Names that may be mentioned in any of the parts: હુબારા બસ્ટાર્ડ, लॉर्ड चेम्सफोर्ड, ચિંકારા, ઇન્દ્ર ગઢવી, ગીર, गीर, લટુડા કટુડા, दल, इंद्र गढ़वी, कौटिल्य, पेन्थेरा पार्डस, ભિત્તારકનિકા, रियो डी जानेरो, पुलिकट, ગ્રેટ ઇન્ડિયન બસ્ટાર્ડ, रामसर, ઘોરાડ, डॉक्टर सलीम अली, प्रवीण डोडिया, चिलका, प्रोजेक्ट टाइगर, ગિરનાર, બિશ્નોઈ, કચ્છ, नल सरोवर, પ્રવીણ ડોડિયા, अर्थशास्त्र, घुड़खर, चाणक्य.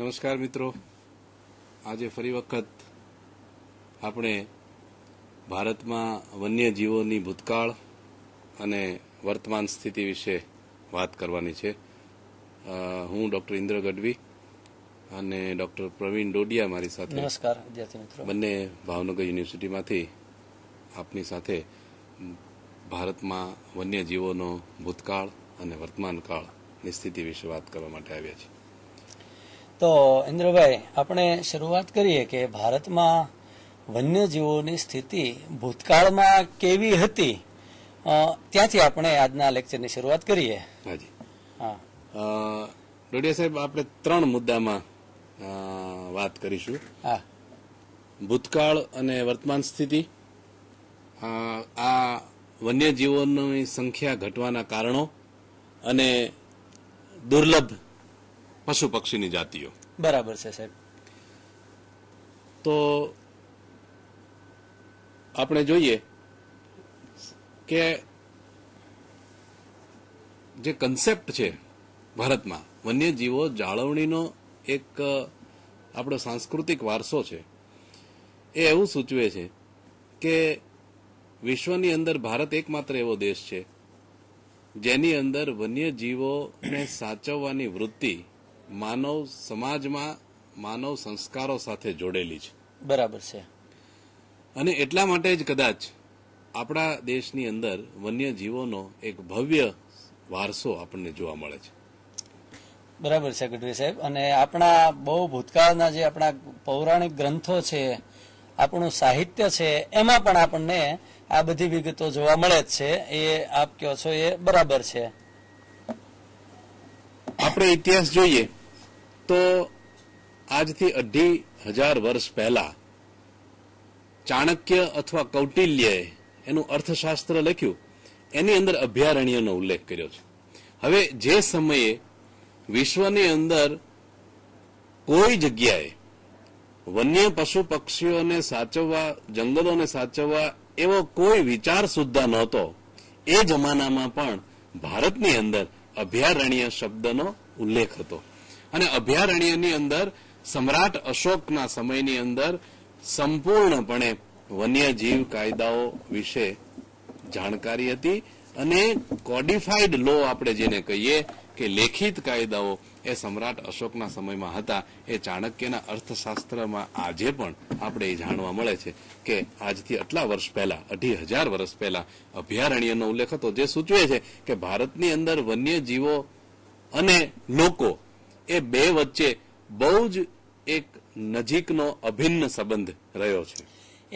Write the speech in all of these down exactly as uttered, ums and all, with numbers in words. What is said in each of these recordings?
નમસ્કાર મિત્રો, આજે ફરી વખત આપણે ભારતમાં વન્ય જીવોની ભૂતકાળ અને વર્તમાન સ્થિતિ વિશે વાત કરવાની છે. હું ડોક્ટર ઇન્દ્ર ગઢવી અને ડોક્ટર પ્રવીણ ડોડિયા મારી સાથે. નમસ્કાર વિદ્યાર્થી મિત્રો. બંને ભાવનગર યુનિવર્સિટીમાંથી આપની સાથે ભારતમાં વન્ય જીવોનો ભૂતકાળ અને વર્તમાન કાળની સ્થિતિ વિશે વાત કરવા માટે આવ્યા છીએ. तो इंद्रभाई, अपने शुरुआत करिए कि भारत में वन्य जीवों स्थिति भूतकाल में केवी हती, त्याथी आपने आजना लेक्चर की शुरुआत करिए. हाँ जी. हाँ डोडिया साहब, आपणे त्रण मुद्दा में बात करीशु. हाँ, भूतकाल अने वर्तमान स्थिति, आ वन्य जीवों संख्या घटवाना कारणों अने दुर्लभ पशु पक्षी जातियों. बराबर से साहब. तो आपने जो ये के जे कंसेप्ट है भारत में वन्य जीवों जाळवणी नो एक आपणो सांस्कृतिक वारसो है, ए एवं सूचवे है कि विश्वनी अंदर भारत एकमात्र एवो देश है जेनी अंदर वन्य जीवों ने साचववानी वृत्ति मानव समाज में मानव संस्कारों साथे जोड़ेली छे. बराबर छे. अने एटला माटे ज कदाच आपणा देशनी अंदर वन्य जीवोनो एक भव्य वारसो आपणे जोवा मळे छे. बराबर छे गढ़वी साहेब. अने आपणा बहु भूतकाळना जे आपणा पौराणिक ग्रंथो छे, आपणो साहित्य छे, एमां पण आपणने आ बधी विगतो जोवा मळे छे. ए आप कहो छो ए बराबर छे. आपणे इतिहास जोईए तो आज थी अढ़ी हजार वर्ष पहला चाणक्य अथवा कौटिल्य एनु अर्थशास्त्र लख्यु, एनी अंदर अभ्यारण्य नो उल्लेख कर्यो छे. हवे जे समये विश्वनी अंदर कोई जग्याए वन्य पशु पक्षीओ ने साचववा, जंगलों ने साचववा एवो कोई विचार सुद्धा नहोतो, ए जमानामां पण भारतनी अंदर अभ्यारण्य शब्दनो उल्लेख हतो. अने अभ्यारण्यनी अंदर सम्राट अशोकना समयनी अंदर संपूर्णपणे वन्यजीव कायदाओ विषे जाणकारी हती अने कोडिफाइड लॉ आपणे जेने कहीए के लेखित कायदाओ ए सम्राट अशोकना समयमां हता, ए चाणक्यना अर्थशास्त्रमां आजे पण आपणे जाणवा मळे छे के आजथी आटला वर्ष पहेला अढ़ी हजार वर्ष पहेला अभ्यारण्यनो उल्लेख हतो, जे सूचवे छे के भारतनी अंदर वन्यजीवो अने लोको ए बे वच्चे बहुज एक नजीकनो अभिन्न संबंध रह्यो छे.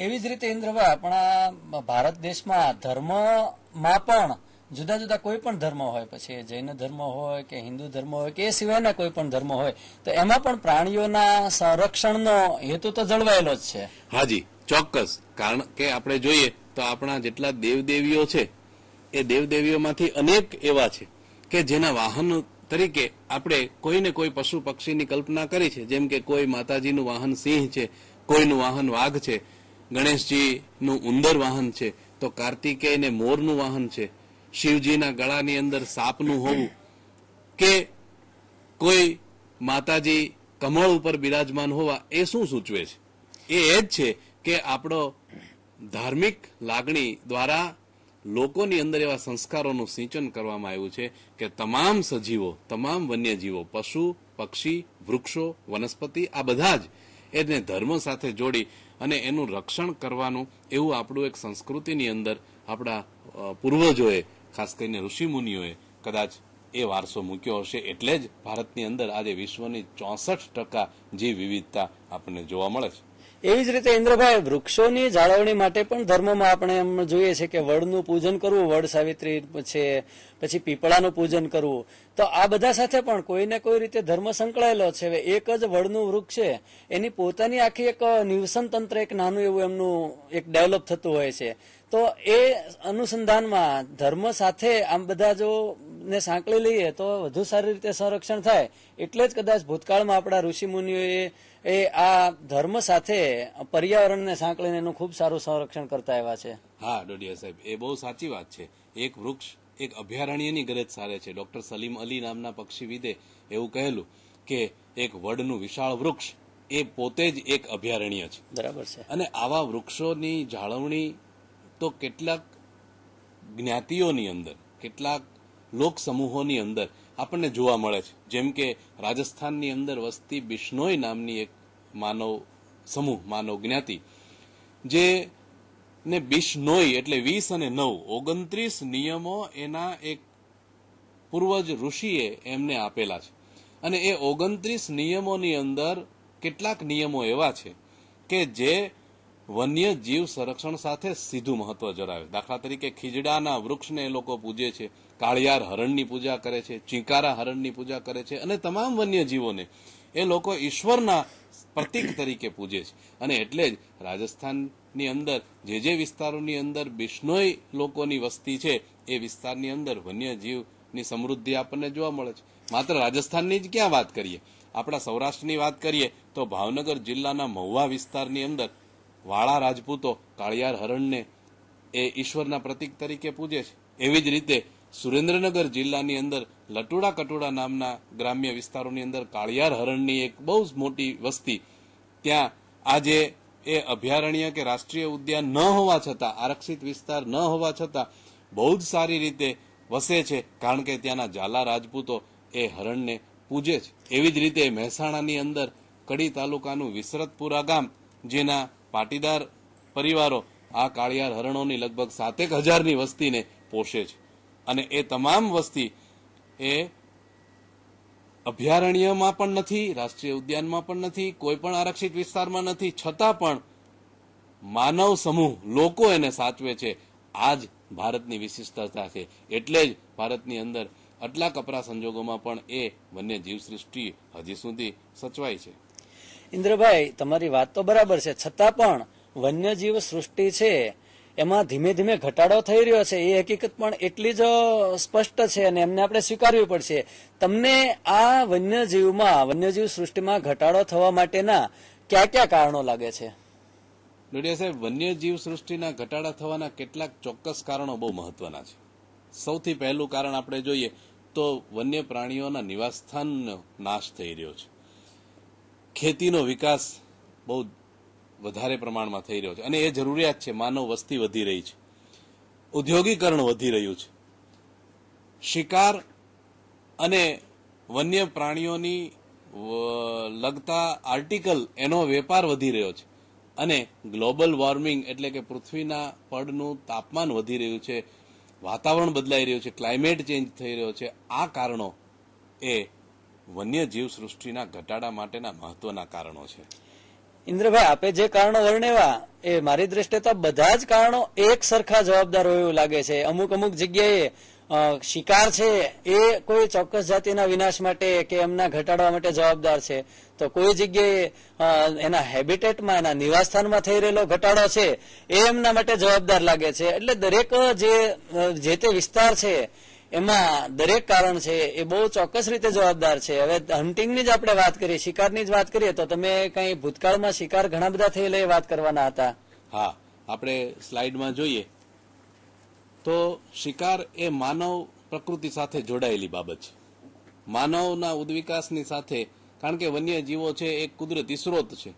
एवी ज रीते इंद्रभाई, आपणा भारत देशमां धर्ममां पण जुदा जुदा कोई पण धर्म होय, पछी जैन धर्म होय के हिंदू धर्म होय के सिवायना कोई पण धर्म होय, तो एमां पण प्राणीओना संरक्षणनो हेतु तो जळवायेलो ज छे. हाँ जी, चोक्कस. कारण के आपणे जोईए तो आपणा जेटला देवदेवीओ छे ए देवदेवीओमांथी अनेक एवा छे के जेना वाहन तरीके आपणे कोई ने कोई पशु पक्षी की कल्पना करी है. जेम के कोई माताजीनु वाहन सिंह है, कोईनु वाहन वाघ है, गणेश जी नु उंदर वाहन है, तो कार्तिकेय ने मोरनु वाहन है, शिवजी ना गळानी अंदर सापनु होवुं के कोई माताजी कमळ पर बिराजमान होवा, ए शुं सूचवे छे? ए एज छे के आपणो धार्मिक लागणी द्वारा लोकोनी अंदर एवा संस्कारोनुं सिंचन करवामां आव्युं छे के तमाम सजीवो, तमाम वन्यजीवो, पशु पक्षी वृक्षो वनस्पति आ बधा ज एने धर्म साथे जोड़ी अने एनुं रक्षण करवानुं एवुं आपणुं एक संस्कृतिनी अंदर आपणा पूर्वजोए, खास करीने ऋषिमुनिओए कदाच ए वारसो मूक्यो हशे, एटले ज भारतनी अंदर आजे विश्वनी चौसठ टका जीव विविधता आपणे जोवा मळे छे. एवी ज रीते इंद्रभाई, वृक्षोनी जाळवणी माटे पण धर्ममां आपणे एम जोईए छे के वडनुं पूजन करवुं, वड सावित्री छे, पछी पीपळानुं पूजन करवुं, तो आ बधा साथे पण कोई ने कोई रीते धर्म संकळायेलो छे. एक ज वडनुं वृक्ष छे एनी पोतानी आखी एक निवसन तंत्र, एक नानुं एवुं एमनुं एक डेवलप थतुं होय छे, तो ए अनुसंधानमां धर्म साथे आम बधा जो ने सांकळी लईए तो વધુ સારી રીતે संरक्षण थाय. एटले ज कदाच भूतकाळमां आपणा ऋषिमुनिओए ए आ धर्म साथे पर्यावरणने सांकळीने एनुं खूब सारुं संरक्षण करता आव्या छे. हाँ डोडिया साहेब, ए बहु साची वात छे. एक वृक्ष एक अभ्यारण्यनी गरज सारे छे. डॉक्टर सलीम अली नामना पक्षीविदे एवुं कहेलुं કે એક વડનું વિશાળ વૃક્ષ એ પોતે જ એક અભયારણ્ય છે. બરાબર છે. અને આવા વૃક્ષોની જાળવણી તો કેટલાક જ્ઞાતિઓની અંદર, કેટલાક લોક સમૂહોની અંદર આપણને જોવા મળે છે. જેમ કે રાજસ્થાનની અંદર વસતી બિશ્નોઈ નામની એક માનવ સમૂહ, માનવ જ્ઞાતિ, જે ને બિશ્નોઈ એટલે વીસ અને નવ ઓગણત્રીસ નિયમો એના એક પૂર્વજ ઋષિએ એમને આપેલા છે. અને એ ઓગણત્રીસ નિયમોની અંદર કેટલાક નિયમો એવા છે કે જે વન્ય જીવ સંરક્ષણ સાથે સીધું મહત્વ ધરાવે. દાખલા તરીકે ખીજડાના વૃક્ષને લોકો પૂજે છે, કાળિયાર હરણની પૂજા કરે છે, ચિંકારા હરણની પૂજા કરે છે અને તમામ વન્ય જીવોને એ લોકો ઈશ્વરના પ્રતીક તરીકે પૂજે છે. અને એટલે જ રાજસ્થાનની અંદર જે જે વિસ્તારોની અંદર બિશ્નોઈ લોકોની વસ્તી છે એ વિસ્તારની અંદર વન્યજીવની સમૃદ્ધિ આપણને જોવા મળે છે. માત્ર રાજસ્થાનની જ ક્યાં વાત કરીએ, આપણા સૌરાષ્ટ્રની વાત કરીએ તો ભાવનગર જિલ્લાના મહુવા વિસ્તારની અંદર વાળા રાજપૂતો કાળિયાર હરણને એ ઈશ્વરના પ્રતીક તરીકે પૂજે છે. એવી જ રીતે સુરેન્દ્રનગર જિલ્લાની અંદર લટુડા કટુડા નામના ગ્રામ્ય વિસ્તારોની અંદર કાળિયાર હરણની એક બહુ જ મોટી વસ્તી, ત્યાં આજે એ અભયારણ્ય કે રાષ્ટ્રીય ઉદ્યાન ન હોવા છતાં, આરક્ષિત વિસ્તાર ન હોવા છતાં બહુ જ સારી રીતે વસે છે, કારણ કે ત્યાંના ઝાલા રાજપૂતો એ હરણને પૂજે છે. એવી જ રીતે મહેસાણાની અંદર કડી તાલુકાનું વિસરતપુરા ગામ, જેના પાટીદાર પરિવારો આ કાળિયાર હરણોની લગભગ સાતેક હજારની વસ્તીને પોષે છે. અને એ તમામ વસ્તી એ અભયારણ્યમાં પણ નથી, રાષ્ટ્રીય ઉદ્યાનમાં પણ નથી, કોઈ પણ આરક્ષિત વિસ્તારમાં નથી, છતાં પણ માનવ સમૂહ લોકો એને સાચવે છે. આ જ ભારતની વિશિષ્ટતા છે. એટલે જ ભારતની અંદર આટલા કપરા સંજોગોમાં પણ એ વન્ય જીવસૃષ્ટિ હજી સુધી સચવાય છે. ઇન્દ્રભાઈ, તમારી વાત તો બરાબર છે, છતાં પણ વન્ય જીવ સૃષ્ટિ છે એમાં ધીમે ધીમે ઘટાડો થઈ રહ્યો છે. એ હકીકત પણ એટલી જ સ્પષ્ટ છે અને એમને આપણે સ્વીકારવી પડશે. તમને આ વન્યજીવમાં, વન્યજીવ સૃષ્ટિમાં ઘટાડો થવા માટેના કયા કયા કારણો લાગે છે? ડોડિયા સાહેબ, વન્યજીવ સૃષ્ટિના ઘટાડા થવાના કેટલાક ચોક્કસ કારણો બહુ મહત્વના છે. સૌથી પહેલું કારણ આપણે જોઈએ તો વન્ય પ્રાણીઓના નિવાસસ્થાનનો નાશ થઈ રહ્યો છે. ખેતીનો વિકાસ બહુ વધારે પ્રમાણમાં થઈ રહ્યો છે અને એ જરૂરિયાત છે. માનવ વસ્તી વધી રહી છે, ઉદ્યોગીકરણ વધી રહ્યું છે, શિકાર અને વન્ય પ્રાણીઓની લગતા આર્ટિકલ એનો વેપાર વધી રહ્યો છે અને ગ્લોબલ વોર્મિંગ એટલે કે પૃથ્વીના પડનું તાપમાન વધી રહ્યું છે, વાતાવરણ બદલાઈ રહ્યું છે, ક્લાઇમેટ ચેન્જ થઈ રહ્યો છે. આ કારણો એ વન્ય જીવ સૃષ્ટિના ઘટાડા માટેના મહત્વના કારણો છે. ઇન્દ્રભાઈ, આપે જે કારણો વર્ણવ્યા એ મારી દ્રષ્ટિએ તો બધા જ કારણો એક સરખા જવાબદાર હોય એવું લાગે છે. અમુક અમુક જગ્યાએ શિકાર છે એ કોઈ ચોક્કસ જાતિના વિનાશ માટે કે એમના ઘટાડવા માટે જવાબદાર છે, તો કોઈ જગ્યાએ એના હેબિટેટમાં, એના નિવાસસ્થાનમાં થઈ રહેલો ઘટાડો છે એ એમના માટે જવાબદાર લાગે છે. એટલે દરેક જે જે તે વિસ્તાર છે એમાં દરેક કારણ છે એ બહુ ચોક્કસ રીતે જવાબદાર છે. હવે હન્ટિંગની જ આપણે વાત કરીએ, શિકારની જ વાત કરીએ તો તમે કઈ ભૂતકાળમાં શિકાર ઘણા બધા થયેલા એ વાત કરવાના હતા. હા, આપણે સ્લાઇડમાં જોઈએ તો શિકાર એ માનવ પ્રકૃતિ સાથે જોડાયેલી બાબત છે, માનવના ઉદ્વિકાસની સાથે, કારણ કે વન્ય જીવો છે એક કુદરતી સ્ત્રોત છે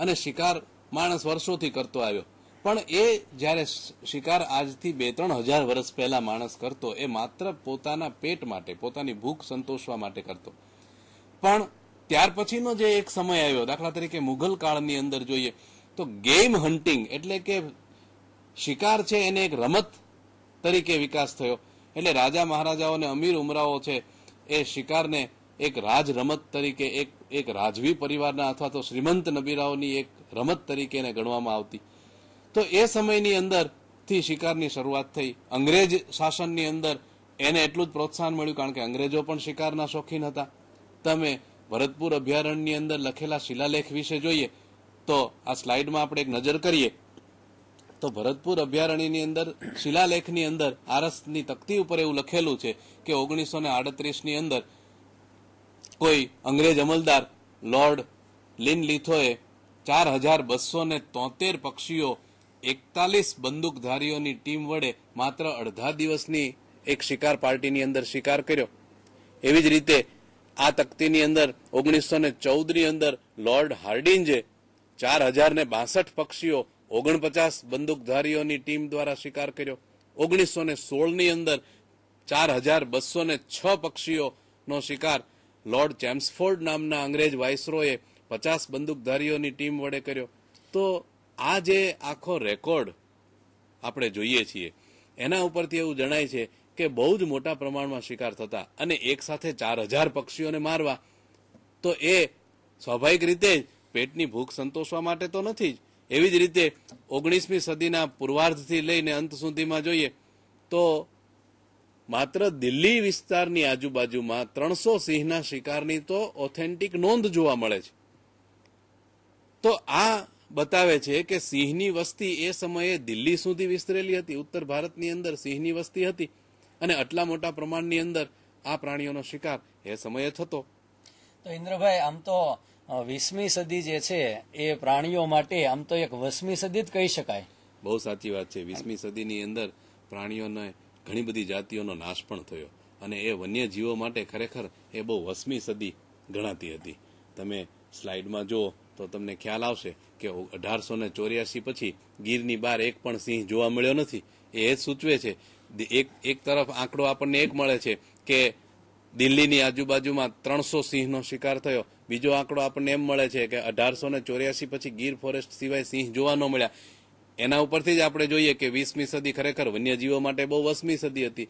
અને શિકાર માણસ વર્ષોથી કરતો આવ્યો. પણ એ જ્યારે શિકાર આજથી બે ત્રણ હજાર વર્ષ પહેલા માણસ કરતો એ માત્ર પોતાના પેટ માટે, પોતાની ભૂખ સંતોષવા માટે કરતો. પણ ત્યાર પછીનો જે એક સમય આવ્યો, દાખલા તરીકે મુઘલ કાળની અંદર જોઈએ તો ગેમ હન્ટિંગ એટલે કે શિકાર છે એને એક રમત તરીકે વિકાસ થયો. એટલે રાજા મહારાજાઓને, અમીર ઉમરાઓ છે એ શિકારને એક રાજ રમત તરીકે, એક એક રાજવી પરિવારના અથવા તો શ્રીમંત નબીરાઓની એક રમત તરીકે એને ગણવામાં આવતી. તો એ સમયની અંદરથી શિકારની શરૂઆત થઈ. અંગ્રેજ શાસનની અંદર એને એટલું જ પ્રોત્સાહન મળ્યું, કારણ કે અંગ્રેજો પણ શિકારના શોખીન હતા. તમે ભરતપુર અભયારણ્યની અંદર લખેલા શિલાલેખ વિશે જોઈએ તો આ સ્લાઇડમાં આપણે એક નજર કરીએ તો ભરતપુર અભયારણ્યની અંદર શિલાલેખની અંદર આરસની તકતી ઉપર એવું લખેલું છે કે ઓગણીસો ને આડત્રીસની અંદર કોઈ અંગ્રેજ અમલદાર લૉર્ડ લીન લિથોએ ચાર હજાર બસો ને તોતેર પક્ષીઓ એકતાલીસ બંદૂકધારીઓની ટીમ વડે માત્ર અડધા દિવસની એક શિકાર પાર્ટીની અંદર શિકાર કર્યો. એવી જ રીતે आ तकतीनी अंदर ओगनीसो ने चौदह अंदर लॉर्ड हार्डिंजे चार हजार ने बासठ पक्षीओ ओगन पचास बंदूकधारीओ नी टीम द्वारा शिकार कर्यो। ओगनीसो ने सोल नी अंदर चार हजार बसो ने छ पक्षीओ नो शिकार लॉर्ड चेम्सफोर्ड नामना अंग्रेज वाइसरोए पचास बंदूकधारीओ नी टीम वडे कर्यो। तो आज आखो रेकॉर्ड आपणे जोईए छीए एना उपरथी एवुं जणाय छे के बहु ज मोटा प्रमाणमां शिकार थता अने एक साथे चार हजार पक्षीओने मारवा तो ए स्वाभाविक रीते पेटनी भूख संतोषवा माटे तो नथी ज। एवी ज रीते ओगणीसमी सदीना पूर्वार्धथी लईने अंत सुधीमां जोईए तो मात्र दिल्ली विस्तारनी आजुबाजुमां त्रणसो सिंहना शिकारनी तो ऑथेंटिक नोंध जोवा मळे छे। तो आ बतावे छे के सिंहनी वस्ती ए समये दिल्ली सुधी विस्तरेली हती। उत्तर भारतनी अंदर सिंहनी वस्ती हती अने आटला मोटा प्रमाणनी अंदर आ प्राणीओनो शिकार ए समये थतो। तो इंद्रभाई आम तो वीसमी सदी जे छे ए प्राणीओ माटे आम तो एक वीसमी सदी ज कही शकाय। बहु साची वात छे। वीसमी सदीनी अंदर प्राणीओने घणी बधी जातिओनो नाश पण थयो अने ए वन्य जीवो माटे खरेखर ए बहु वीसमी सदी गणाती हती। तमे स्लाइडमां जो तो तमने ख्याल आवशे के अठारसो ने चौरासी पछी गीरनी बार एक पण सिंह जोवा मळ्यो नथी। ए सूचवे छे एक एक तरफ आंकड़ो आपणे एक मळे छे के दिल्लीनी आजुबाजुमां त्रणसो सिंहनो शिकार थयो। बीजो आंकड़ो आपणे एम मळे छे के अठारसो ने चौरासी पछी गीर फॉरेस्ट सिवाय सिंह जोवा न मळ्या। एना उपरथी ज आपणे जोईए के वीसमी सदी खरेखर वन्यजीवो माटे बहु वीसमी सदी हती।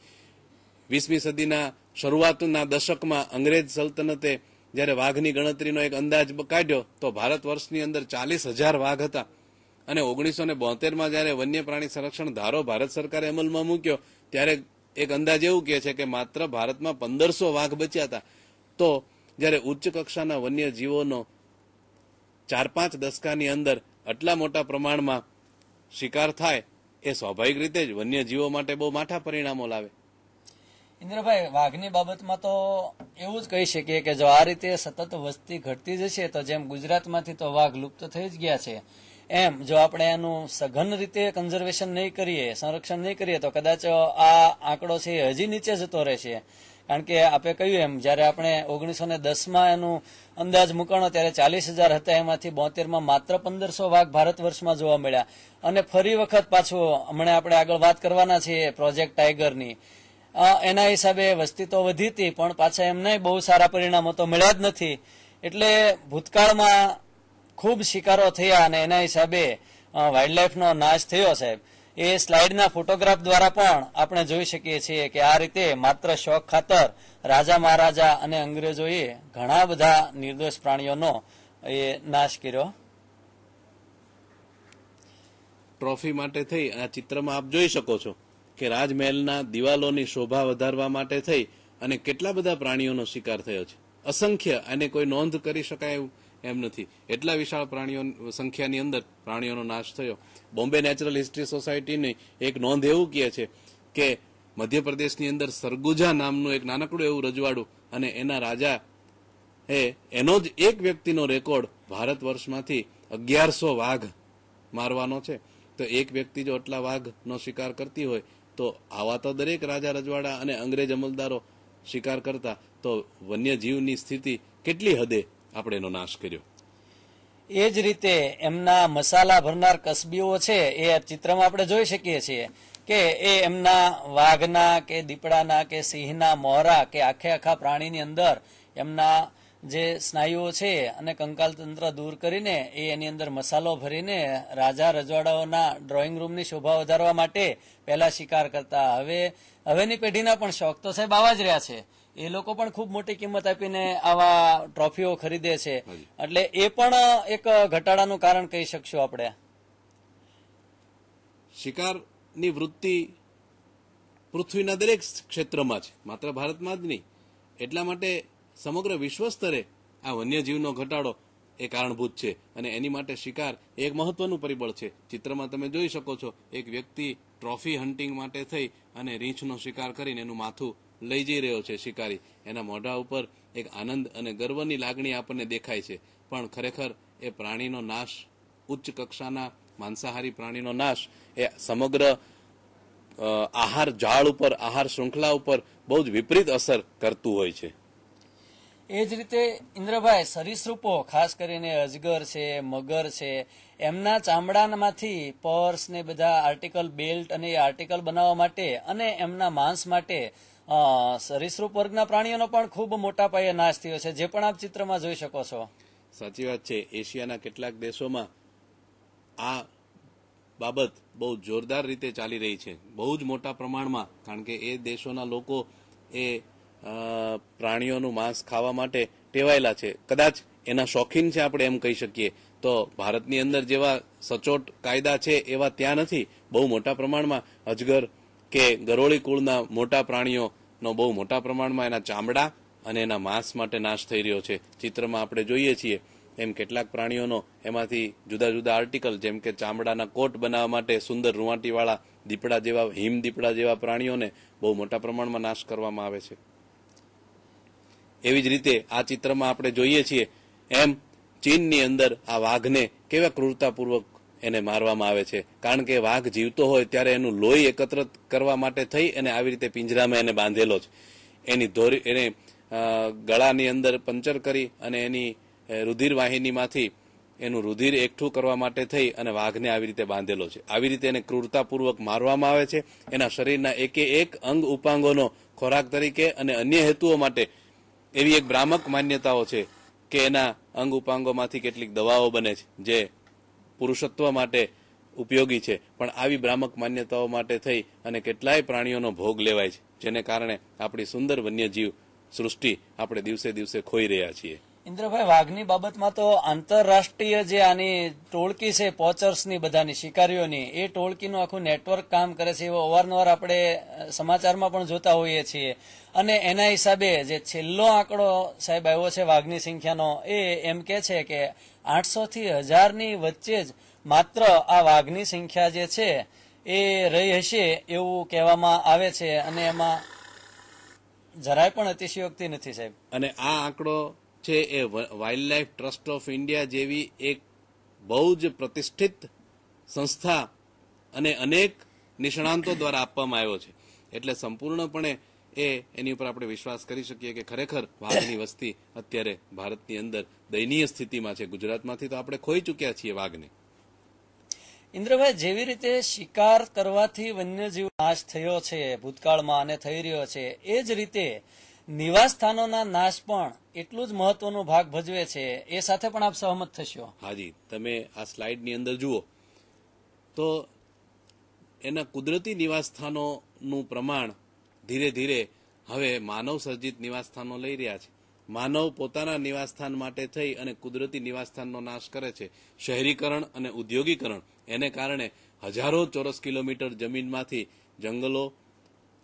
वीसमी सदीना शरूआतना दशकमां अंग्रेज सल्तनते જ્યારે વાઘની ગણતરીનો એક અંદાજ કાઢ્યો તો ભારત વર્ષની અંદર ચાલીસ હજાર વાઘ હતા અને ઓગણીસો ને બોતેરમાં જ્યારે વન્ય પ્રાણી સંરક્ષણ ધારો ભારત સરકારે અમલમાં મૂક્યો ત્યારે એક અંદાજ એવું કહે છે કે માત્ર ભારતમાં પંદરસો વાઘ બચ્યા હતા। તો જ્યારે ઉચ્ચ કક્ષાના વન્ય જીવોનો ચાર પાંચ દશકાની અંદર આટલા મોટા પ્રમાણમાં શિકાર થાય એ સ્વાભાવિક રીતે જ વન્ય જીવો માટે બહુ માઠા પરિણામો લાવે। इंद्रभाई वाघनी बाबत में तो एवं ज कही सकिए कि जो आ रीते सतत वस्ती घटती जशे तो जेम गुजरात मांथी तो वाघ लुप्त थई ज गया छे एम जो आपणे एनुं सघन रीते कंजर्वेशन नहीं करीए संरक्षण नहीं करीए तो कदाच आ आंकड़ो छे हजी नीचे जतो रहेशे। कारण के आपे कह्युं एम ज्यारे आपणे ओगनीसो ने दस मां एनुं अंदाज मूकणो त्यारे चालीस हजार हता एमांथी बोतेर मां मात्र पंदरसो वाघ भारत वर्ष में जोवा मळ्या। अने फरी वखत पाछो हमणे आपणे आगळ वात करवाना छे प्रोजेक्ट टाइगर नी एना हिसाबे वस्ती तो वधी थी पण पाछा एमने बहु सारा परिणामो तो मळ्या ज नथी। एटले भूतकाळमां खूब शिकारो थया अने एना हिसाबे वाइल्डलाइफनो नाश थयो। साहेब ए स्लाइडना फोटोग्राफ द्वारा पण आपणे जोई शकीए छीए के आ रीते मात्र शोख खातर राजा महाराजा अने अंग्रेजोए घणा बधा निर्दोष प्राणीओनो ए नाश कर्यो। ट्रोफी माटे थई आ चित्रमां आप जोई शको छो के राजमहलना दीवालोनी शोभा वधारवा माटे थई अने केटला बधा प्राणीओनो शिकार थयो छे। असंख्य अने कोई नोंध करी शकाय एम नथी। एटला विशाळ प्राणीओ संख्यानी अंदर प्राणीओनो नाश थयो। बॉम्बे नेचरल हिस्ट्री सोसायटीनी एक नोंध एवुं कहे छे के मध्य प्रदेशनी अंदर सरगुजा नामनुं एक नानकड़ुं एवुं रजवाडुं अने एना राजा ए एनो ज एक व्यक्तिनो रेकॉर्ड भारत वर्षमांथी अगियारसो वाघ मारवानो छे। तो एक व्यक्ति जो आटला वाघनो शिकार करती होय तो आवा तो दरेक राजा रजवाड़ा अने अंग्रेज अमलदारो शिकार करता तो वन्य जीवनी स्थिति केटली हदे आपणे एनो नाश कर्यो। ए ज रीते एमना मसाला भरनार कसबीओ छे ए चित्रमां आपणे जोई शकीए छीए के ए एमना वाघना के दीपड़ाना के सिंहना मोहरा के आखे आखा प्राणीनी अंदर एमना जे स्नायुओ छे अने कंकाल तंत्र दूर करीने ए एनी अंदर मसालो भरीने राजा रजवाड़ाओना ड्रॉइंग रूमनी शोभा वधारवा माटे पहेला शिकार करता। हवे हवेनी पेढीना पण शौक तो साहेब आवा ज रह्या छे। ए लोको पण खूब मोटी किंमत आपीने आवा ट्रोफीओ खरीदे छे एटले ए पण एक घटाडानुं कारण कही शकशुं आपणे। शिकारनी वृत्ति पृथ्वीना दरेक क्षेत्रमां छे मात्र भारतमां ज नहीं। एटला माटे समग्र विश्व स्तरे आ वन्यजीवनो घटाडो ए कारणभूत छे अने एनी माटे शिकार एक महत्वनुं परिबळ छे। चित्रमां तमे जोई शको छो एक व्यक्ति ट्रोफी हंटिंग माटे थई अने रींछनो शिकार करीने एनुं माथुं लई जई रह्यो छे शिकारी। एना मोढा उपर एक आनंद अने गर्वनी लागणी आपणे देखाय छे पण खरेखर ए प्राणीनो नाश उच्च कक्षाना मांसाहारी प्राणीनो नाश ए समग्र आहार जाळ उपर आहार श्रृंखला उपर बहु ज विपरीत असर करतुं होय छे। એ જ રીતે ઇન્દ્રભાઈ સરીસૃપો ખાસ કરીને અજગર છે, મગર છે, એમના ચામડામાંથી પર્સ ને બધા આર્ટિકલ બેલ્ટ અને આર્ટિકલ બનાવવા માટે અને એમના માંસ માટે સરીસૃપ વર્ગના પ્રાણીઓનો પણ ખૂબ મોટા પાયે નાશ થયો છે, જે પણ આપ ચિત્રમાં જોઈ શકો છો. સાચી વાત છે. એશિયાના કેટલાક દેશોમાં આ બાબત બહુ જોરદાર રીતે ચાલી રહી છે, બહુ જ મોટા પ્રમાણમાં, કારણ કે એ દેશોના લોકો એ પ્રાણીઓનું માંસ ખાવા માટે ટેવાયેલા છે, કદાચ એના શોખીન છે આપણે એમ કહી શકીએ. તો ભારતની અંદર જેવા સચોટ કાયદા છે એવા ત્યાં નથી. બહુ મોટા પ્રમાણમાં અજગર કે ગરોળી કુળના મોટા પ્રાણીઓનો બહુ મોટા પ્રમાણમાં એના ચામડા અને એના માંસ માટે નાશ થઈ રહ્યો છે. ચિત્રમાં આપણે જોઈએ છીએ એમ કેટલાક પ્રાણીઓનો એમાંથી જુદા જુદા આર્ટિકલ, જેમ કે ચામડાના કોટ બનાવવા માટે સુંદર રૂંવાટીવાળા દીપડા જેવા, હિમ દીપડા જેવા પ્રાણીઓને બહુ મોટા પ્રમાણમાં નાશ કરવામાં આવે છે. એવી જ રીતે આ ચિત્રમાં આપણે જોઈએ છીએ એમ ચીનની અંદર આ વાઘને કેવા ક્રૂરતાપૂર્વક એને મારવામાં આવે છે, કારણ કે વાઘ જીવતો હોય ત્યારે એનું લોહી એકત્ર કરવા માટે થઈ અને આવી રીતે પિંજરામાં એને બાંધેલો છે. એની ધોરી એને ગળાની અંદર પંચર કરી અને એની રુધિરવાહિનીમાંથી એનું રુધિર એકઠું કરવા માટે થઈ અને વાઘને આવી રીતે બાંધેલો છે. આવી રીતે એને ક્રૂરતાપૂર્વક મારવામાં આવે છે. એના શરીરના એકે એક અંગ ઉપાંગોનો ખોરાક તરીકે અને અન્ય હેતુઓ માટે એવી એક ભ્રામક માન્યતાઓ છે કે એના અંગ ઉપાંગોમાંથી કેટલીક દવાઓ બને છે જે પુરુષત્વ માટે ઉપયોગી છે, પણ આવી ભ્રામક માન્યતાઓ માટે થઈ અને કેટલાય પ્રાણીઓનો ભોગ લેવાય છે, જેને કારણે આપણી સુંદર વન્યજીવ સૃષ્ટિ આપણે દિવસે દિવસે ખોઈ રહ્યા છીએ. ઇન્દ્રભાઈ, વાઘની બાબતમાં તો આંતરરાષ્ટ્રીય જે આની ટોળકી છે પોચર્સની, બધાની શિકારીઓની, એ ટોળકીનું આખું નેટવર્ક કામ કરે છે એવો અવારનવાર આપણે સમાચારમાં પણ જોતા હોઈએ છીએ. અને એના હિસાબે જે છેલ્લો આંકડો સાહેબ આવ્યો છે વાઘની સંખ્યાનો, એ એમ કે છે કે આઠસો થી હજારની વચ્ચે જ માત્ર આ વાઘની સંખ્યા જે છે એ રહી હશે એવું કહેવામાં આવે છે, અને એમાં જરાય પણ અતિશયોક્તિ નથી સાહેબ. અને આ આંકડો છે એ વાઇલ્ડલાઇફ ટ્રસ્ટ ઓફ ઇન્ડિયા જેવી એક બહુ જ પ્રતિષ્ઠિત સંસ્થા અને અનેક નિષ્ણાંતો દ્વારા આપવામાં આવ્યો છે, એટલે સંપૂર્ણપણે એ એની ઉપર આપણે વિશ્વાસ કરી શકીએ કે ખરેખર વાઘની વસ્તી અત્યારે ભારતની અંદર દયનીય સ્થિતિમાં છે. ગુજરાતમાંથી તો આપણે ખોઈ ચૂક્યા છીએ વાઘને. ઇન્દ્રભાઈ, જેવી રીતે શિકાર કરવાથી વન્યજીવ નાશ થયો છે ભૂતકાળમાં અને થઈ રહ્યો છે, એ જ રીતે નિવાસસ્થાનોના નાશ પણ એટલું જ મહત્વનો ભાગ ભજવે છે, એ સાથે પણ આપ સહમત થશો? હાજી, તમે આ સ્લાઇડની અંદર જુઓ તો એના કુદરતી નિવાસસ્થાનોનું પ્રમાણ ધીરે ધીરે હવે માનવ સર્જિત નિવાસસ્થાનો લઈ રહ્યા છે. માનવ પોતાના નિવાસસ્થાન માટે થઈ અને કુદરતી નિવાસસ્થાનનો નાશ કરે છે. શહેરીકરણ અને ઉદ્યોગીકરણ એને કારણે હજારો ચોરસ કિલોમીટર જમીનમાંથી જંગલો,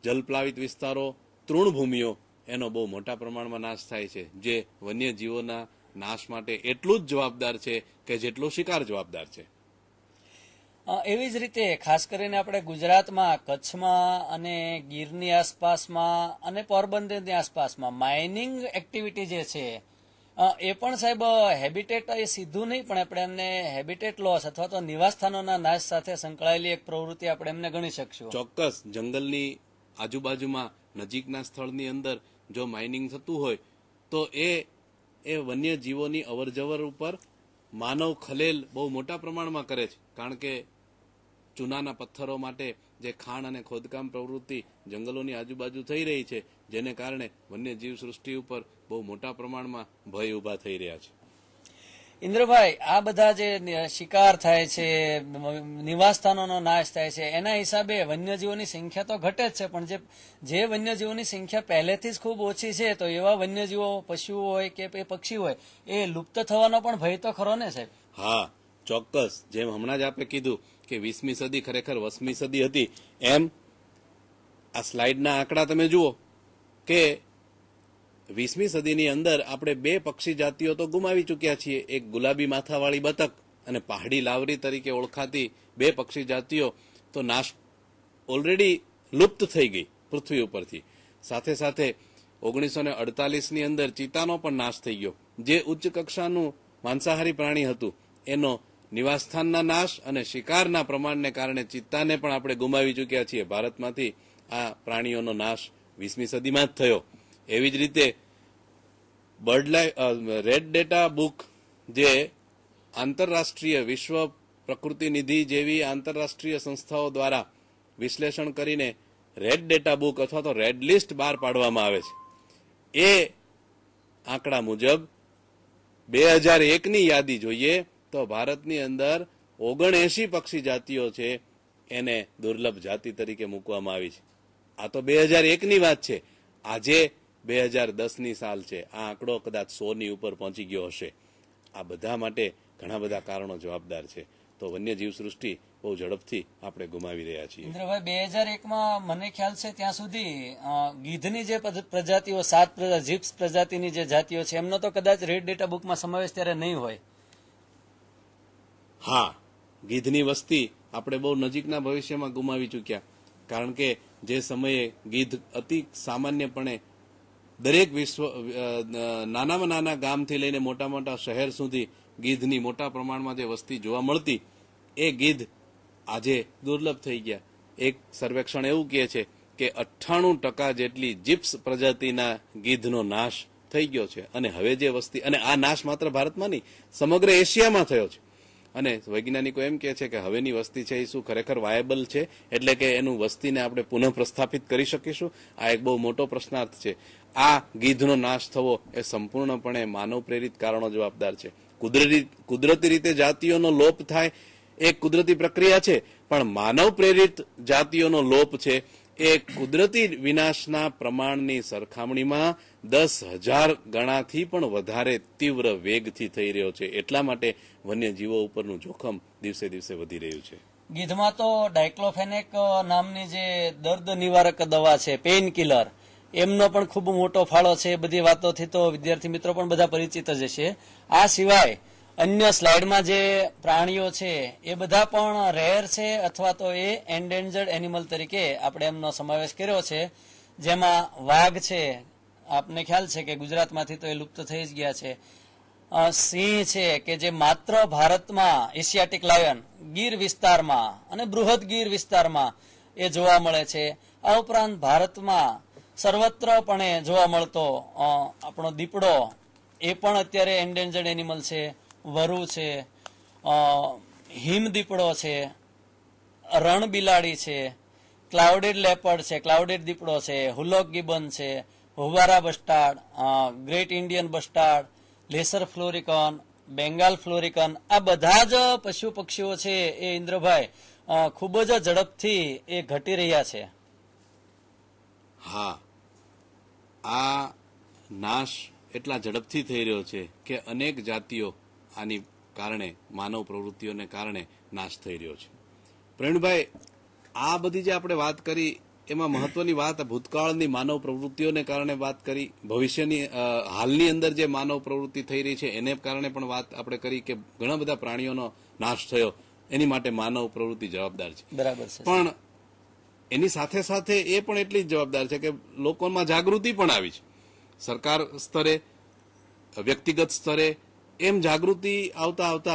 જલપ્લાવિત વિસ્તારો, તૃણભૂમિઓ એનો બહુ મોટા પ્રમાણમાં નાશ થાય છે, જે વન્યજીવોના નાશ માટે એટલું જ જવાબદાર છે કે જેટલો શિકાર જવાબદાર છે. એવી જ રીતે ખાસ કરીને આપણે ગુજરાતમાં કચ્છમાં અને ગીરની આસપાસમાં અને પોરબંદરની આસપાસમાં માઇનિંગ એક્ટિવિટી જે છે એ પણ સાહેબ હેબિટેટ, એ સીધું નહીં પણ આપણે એમને હેબિટેટ લોસ અથવા તો નિવાસસ્થાનોના નાશ સાથે સંકળાયેલી એક પ્રવૃત્તિ આપણે એમને ગણી શકશું. ચોક્કસ. જંગલની આજુબાજુમાં નજીકના સ્થળની અંદર જો માઇનિંગ થતું હોય તો એ એ વન્યજીવોની અવરજવર ઉપર માનવ ખલેલ બહુ મોટા પ્રમાણમાં કરે છે, કારણ કે ચૂનાના પથ્થરો માટે જે ખાણ અને ખોદકામ પ્રવૃત્તિ જંગલોની આજુબાજુ થઈ રહી છે, જેને કારણે વન્યજીવ સૃષ્ટિ ઉપર બહુ મોટા પ્રમાણમાં ભય ઊભા થઈ રહ્યા છે. ઇન્દ્રભાઈ, આ બધા જે શિકાર થાય છે, નિવાસસ્થાનોનો નાશ થાય છે, એના હિસાબે વન્યજીવોની સંખ્યા તો ઘટે જ છે, પણ જે જે વન્યજીવોની સંખ્યા પહેલેથી જ ખૂબ ઓછી છે, તો એવા વન્યજીવો પશુઓ હોય કે પક્ષી હોય એ લુપ્ત થવાનો પણ ભય તો ખરો ને સાહેબ? હા, ચોક્કસ. જેમ હમણાં જ આપે કીધું કે વીસમી સદી ખરેખર વસમી સદી હતી, એમ આ સ્લાઇડના આંકડા તમે જુઓ કે વીસમી સદીની અંદર આપણે બે પક્ષી જાતિઓ તો ગુમાવી ચૂક્યા છીએ. એક ગુલાબી માથાવાળી બતક અને પહાડી લાવરી તરીકે ઓળખાતી બે પક્ષી જાતિઓ તો નાશ ઓલરેડી લુપ્ત થઈ ગઈ પૃથ્વી ઉપરથી. સાથે સાથે ઓગણીસો ને અડતાલીસની અંદર ચિતાનો પણ નાશ થઈ ગયો, જે ઉચ્ચ કક્ષાનું માંસાહારી પ્રાણી હતું. એનો નિવાસસ્થાનના નાશ અને શિકારના પ્રમાણને કારણે ચિત્તાને પણ આપણે ગુમાવી ચૂક્યા છીએ. ભારતમાંથી આ પ્રાણીઓનો નાશ વીસમી સદીમાં જ થયો. એવી જ રીતે bird life red data book जे आंतरराष्ट्रीय विश्व प्रकृति निधि जेवी आंतरराष्ट्रीय संस्थाओं द्वारा विश्लेषण करीने रेड डेटा बुक अथवा तो रेड लिस्ट बहार पाडवामां आवे छे। ए आंकड़ा मुजब दो हज़ार एक नी यादी जोईए तो भारतनी अंदर ओगणएंशी पक्षी जातिओ छे एने दुर्लभ जाति तरीके मूकवामां आवी छे। आ तो दो हज़ार एक नी वात छे। आजे दो हज़ार दस नी साल छे। आ आंकड़ो कदाच सौ नी उपर पहोंची गयो हशे। आ बधा माटे घणा बधा कारणो जवाबदार छे। तो वन्य जीव सृष्टि बहु झड़पथी आपणे गुमावी रह्या छीए। इंद्रभाई दो हज़ार एक मां मने ख्याल छे त्यां सुधी गीधनी जे प्रजातिओ सात प्रजाति जीप्स प्रजातिनी जे जातिओ छे एमनो तो कदाच रेड डेटा बुक मां समावेश त्यारे नहीं होय। हां, गीधनी वस्ती आपणे बहु नजीकना भविष्यमां गुमावी चूक्या, कारण के जे समये गीध अति सामान्यपणे दरेक विश्व नानामां नाना गामथी लईने मोटा मोटा शहर सुधी गीधनी मोटा प्रमाणमां जे वस्ती जोवा मळती ए गीध आज दुर्लभ थी गया। एक सर्वेक्षण एवं कहे छे के अठाणु टका जेटली जीप्स प्रजाति गीध नो नाश थी गयो छे अने हवे जे वस्ती अने आ नाश मात्र भारत में नहीं समग्र एशिया में थयो छे। अने वैज्ञानिको एम कहे छे के हवेनी वस्ती छे शुं खरेखर वायबल छे एटले के एनु वस्ती ने आपणे पुनः प्रस्थापित करी शकीशुं। आ एक बहु मोटो प्रश्नार्थ छे। आ गीध नो नाश थवो ए संपूर्णपणे मानव प्रेरित कारणों जवाबदार छे। कुदरती कुदरती रीते जातिओनो लोप थाय एक कुदरती प्रक्रिया छे, पण मानव प्रेरित जातिओनो लोप छे एक कुदरती विनाशना प्रमाणनी सरखामणीमां दस हजार गणाथी पण वधारे तीव्र वेगथी थई रह्यो छे। एटला माटे वन्य जीवो उपरनुं जोखम दिवसे दिवसे वधी रह्युं छे। गीधमां तो डायक्लोफेनेक नामनी जे दर्द निवारक दवा छे पेन किलर एमनो पण खूब मोटो फाळो छे। बधी वातोथी तो विद्यार्थी मित्रो पण बधा परिचित ज छे। आ सिवाय अन्य स्लाइड में जो प्राणियों है ये बधा पण रेयर है अथवा तो ये एंडेंजर्ड एनिमल तरीके आपणे एमनो समावेश कर्यो छे। जेमां वाघ है, आपने ख्याल है कि गुजरात में तो ये लुप्त थई ज गया है। सिंह है कि जे मात्र भारत में एशियाटिक लायन गीर विस्तार में अने बृहद गीर विस्तार में ये जोवा मळे छे। आ उपरांत भारत में सर्वत्रपणे जोवा मळतो आपणो दीपड़ो ए पण अत्यारे एंडेंजर्ड एनिमल है। वरू है, हिम दीपड़ो है, रण बिलाड़ी है, क्लाउडेड लेपर्ड है, क्लाउडेड दीपड़ो है, हुलॉक गिबन है, houbara bustard, great Indian bustard, lesser florican, Bengal florican आ बधा ज पशु पक्षीओ है ए इंद्रभाई खूब ज झड़पथी ए घटी रह्या छे। हाँ, आ नाश एटला झड़पथी थई रह्यो छे के अनेक जातिओ आनी कारणे मानव प्रवृत्तिओने कारणे नाश थई रह्यो छे। प्रवीणभाई, आ बधी जे आपणे वात करी एमां महत्वनी वात भूतकाळनी मानव प्रवृत्तिओने कारणे वात करी, भविष्यनी हालनी अंदर जे मानव प्रवृत्ति थई रही छे एने कारणे पण वात आपणे करी के घणा बधा प्राणीओनो नाश थयो एनी माटे मानव प्रवृत्ति जवाबदार छे। बराबर छे, पण एनी साथे साथे ए पण એટલી જ જવાબદાર छे के लोकोमां जागृति पण आवी छे। सरकार स्तरे, व्यक्तिगत स्तरे एम जागृति आवता आवता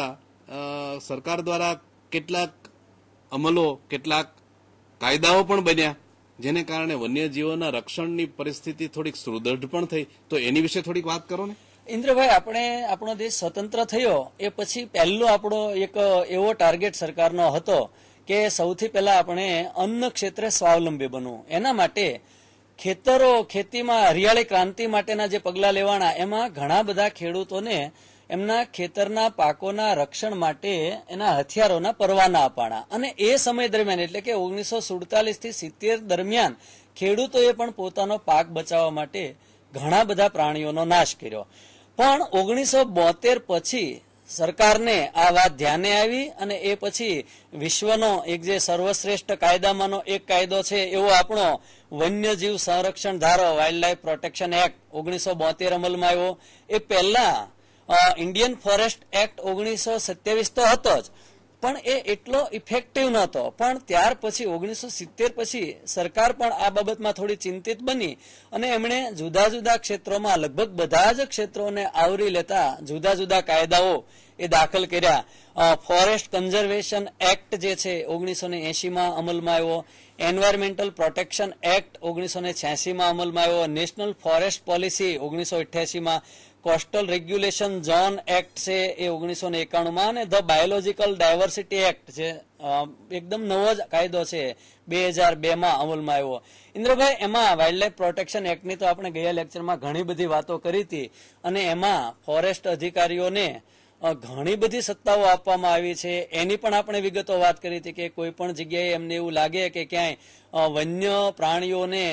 सरकार द्वारा केटलाक अमलो, केटलाक कायदाओ पण बन्या जेने कारणे वन्यजीवोना रक्षणनी परिस्थिति थोड़ीक सुदृढ़ पण थई। तो एनी विषे थोड़ीक वात करो ने। इंद्रभाई, आपणे आपणो देश स्वतंत्र थयो ए पछी पहेलो आपणो एक एवो टार्गेट सरकारनो हतो के सौथी पहेला आपणे अन्न क्षेत्रे स्वावलंबी बनवू। एना माटे खेतरो, खेती में हरियाली क्रांति माटेना जे पगला लेवाना एमां घणा बधा खेडूतोने एमना खेतरना पाकोना रक्षण माटे एना हथियारोना परवाना अपाणा अने ए समय दरमियान एटले के ओगनीसो सुडतालीस थी सित्तेर दरमियान खेडूतोए पण पोतानो पाक बचाववा माटे घणा बधा प्राणीओनो नाश कर्यो। पण ओगनीसो बोतेर पछी सरकार ने आ बात ध्याने आवी अने ए पछी विश्वनो एक जे सर्वश्रेष्ठ कायदामांनो एक कायदो छे एवो आपणो वन्यजीव संरक्षण धारो वाइल्डलाइफ प्रोटेक्शन एक्ट ओगनीसो बोतेर अमलमां आव्यो। ए पहेला इंडियन फॉरेस्ट एक्ट ओगनीसो सत्यावीस तो हतो ज, पण ए एटलो इफेक्टिव नहोतो। पण त्यार पछी ओगनीसो सित्तेर पछी सरकार पण आ बाबतमां थोड़ी चिंतित बनी अने एमणे जुदा जुदा क्षेत्रोमां लगभग बधा ज क्षेत्रोने आवरी लेता जुदा जुदा कायदाओ ए दाखल कर्या। फॉरेस्ट कंजर्वेशन एक्ट जे छे ओगनीसो एंशी मां अमलमां आव्यो, एनवायरमेंटल प्रोटेक्शन एक्ट ओगनीसो छियासी मां अमलमां आव्यो, नेशनल फॉरेस्ट पॉलिसी ओगनीसो अठासी मां कोस्टल रेग्युलेशन जोन एक्ट से ये ओगनीसो ने एकाणु में ध बायोलॉजिकल डायवर्सिटी एक्ट से एकदम नवो कायदो से दो हज़ार दो में अमल में आव्यो। इंद्र भाई एम वाइल्ड लाइफ प्रोटेक्शन एक्ट नी तो आपणे गया लेक्चर में घणी बधी वातो करी थी अने एमां फॉरेस्ट अधिकारीओ ने घणी बधी सत्ताओ आपवामां आवी छे एनी पण आपणे विगतो वात करी थी कि कोई पण जग्याए एमने एवुं लागे कि क्यांय वन्य प्राणीओने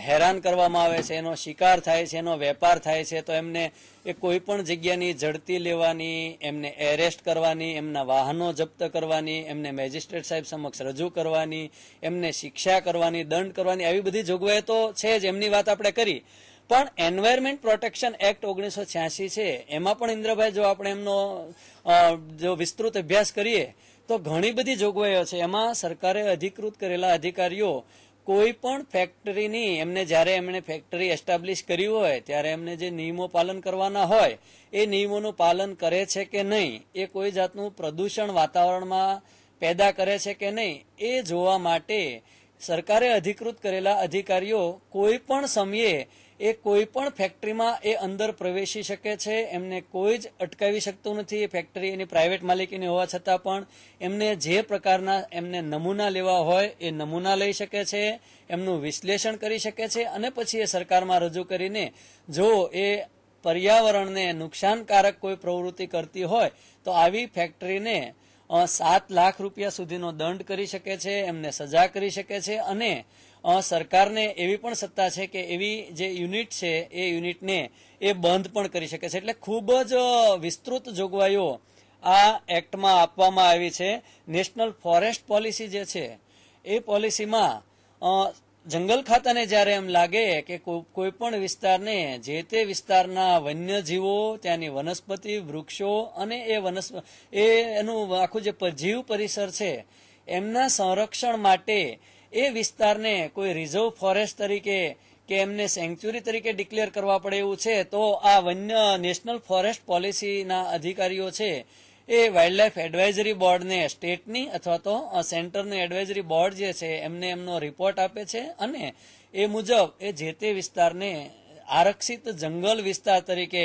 हैरान करवामां आवे छे, एनो शिकार थाय छे, एनो वेपार थाय छे, तो एमने ए कोईपण जग्यानी जड़ती लेवानी, एमने एरेस्ट करवानी, एमना वाहनो जप्त करवानी, एमने मेजिस्ट्रेट साहेब समक्ष रजू करवानी, एमने शिक्षा करवानी, दंड करवानी, आवी बधी जोगवाई तो छे ज। एमनी वात आपणे करी पण एनवायरमेंट प्रोटेक्शन एक्ट ओगनीसो छियासी छे एमां पण इंद्रभाई जो आपणे एमनो जो विस्तृत अभ्यास करीए तो घणी बधी जोगवाईओ छे। एमां सरकारे अधिकृत करेला अधिकारीओ कोईपण फेक्टरी नी एमने ज्यारे एमने फेक्टरी एस्टाब्लिश करी होय त्यारे एमने जे नियमों पालन करवाना होय ए नियमोनुं पालन करे छे के नहीं, ए कोई जातनुं प्रदूषण वातावरणमां पैदा करे छे के नहीं ए जोवा माटे सरकारे अधिकृत करेला अधिकारीओ कोईपण समये ए कोईपण फेक्टरीमां ए अंदर प्रवेशी शके छे। एमने कोई ज अटकावी शकतुं नथी। फेक्टरी एनी प्राइवेट मालिकीनी होवा छतां पण एमने जे प्रकारना एमने नमूना लेवा होय ए नमूना लई शके छे, एमनुं विश्लेषण करी शके छे अने पछी ए सरकारमां रजू करीने जो ए पर्यावरणने नुकसानकारक कोई प्रवृत्ति करती होय तो आवी फेक्टरीने सात लाख रूपिया सुधीनो दंड करी शके छे, एमने सजा करी शके छे अने सरकार ने एवी पण सत्ता छे के एवी जे यूनिट छे ए यूनिट ने ए बंद पण करी शके छे। एटले खूब ज विस्तृत जोगवाईओ आ एक्ट मां आपवामां आवी छे। नेशनल फॉरेस्ट पॉलिसी जे छे ए पॉलिसी मां जंगल खाताने ज्यारे एम लागे के को, कोईपण विस्तारने जे ते विस्तारना वन्य जीवो, त्यानी वनस्पति, वृक्षो अने ए वनस्प ए एनुं आखुं जे जीव परिसर छे एमना संरक्षण माटे ए विस्तारने कोई रिजर्व फॉरेस्ट तरीके के एमने सेंक्चुरी तरीके डिक्लेर करवा पड़े एवुं छे तो आ वन्य नेशनल फॉरेस्ट पॉलिसीना अधिकारीओ छे ए वाइल्ड लाइफ एडवाइजरी बोर्ड ने स्टेटनी अथवा तो सेंटर ने एडवाइजरी बोर्ड जे छे एमने एमनो रिपोर्ट आपे छे अने ए मुजब ए जे ते विस्तारने आरक्षित जंगल विस्तार तरीके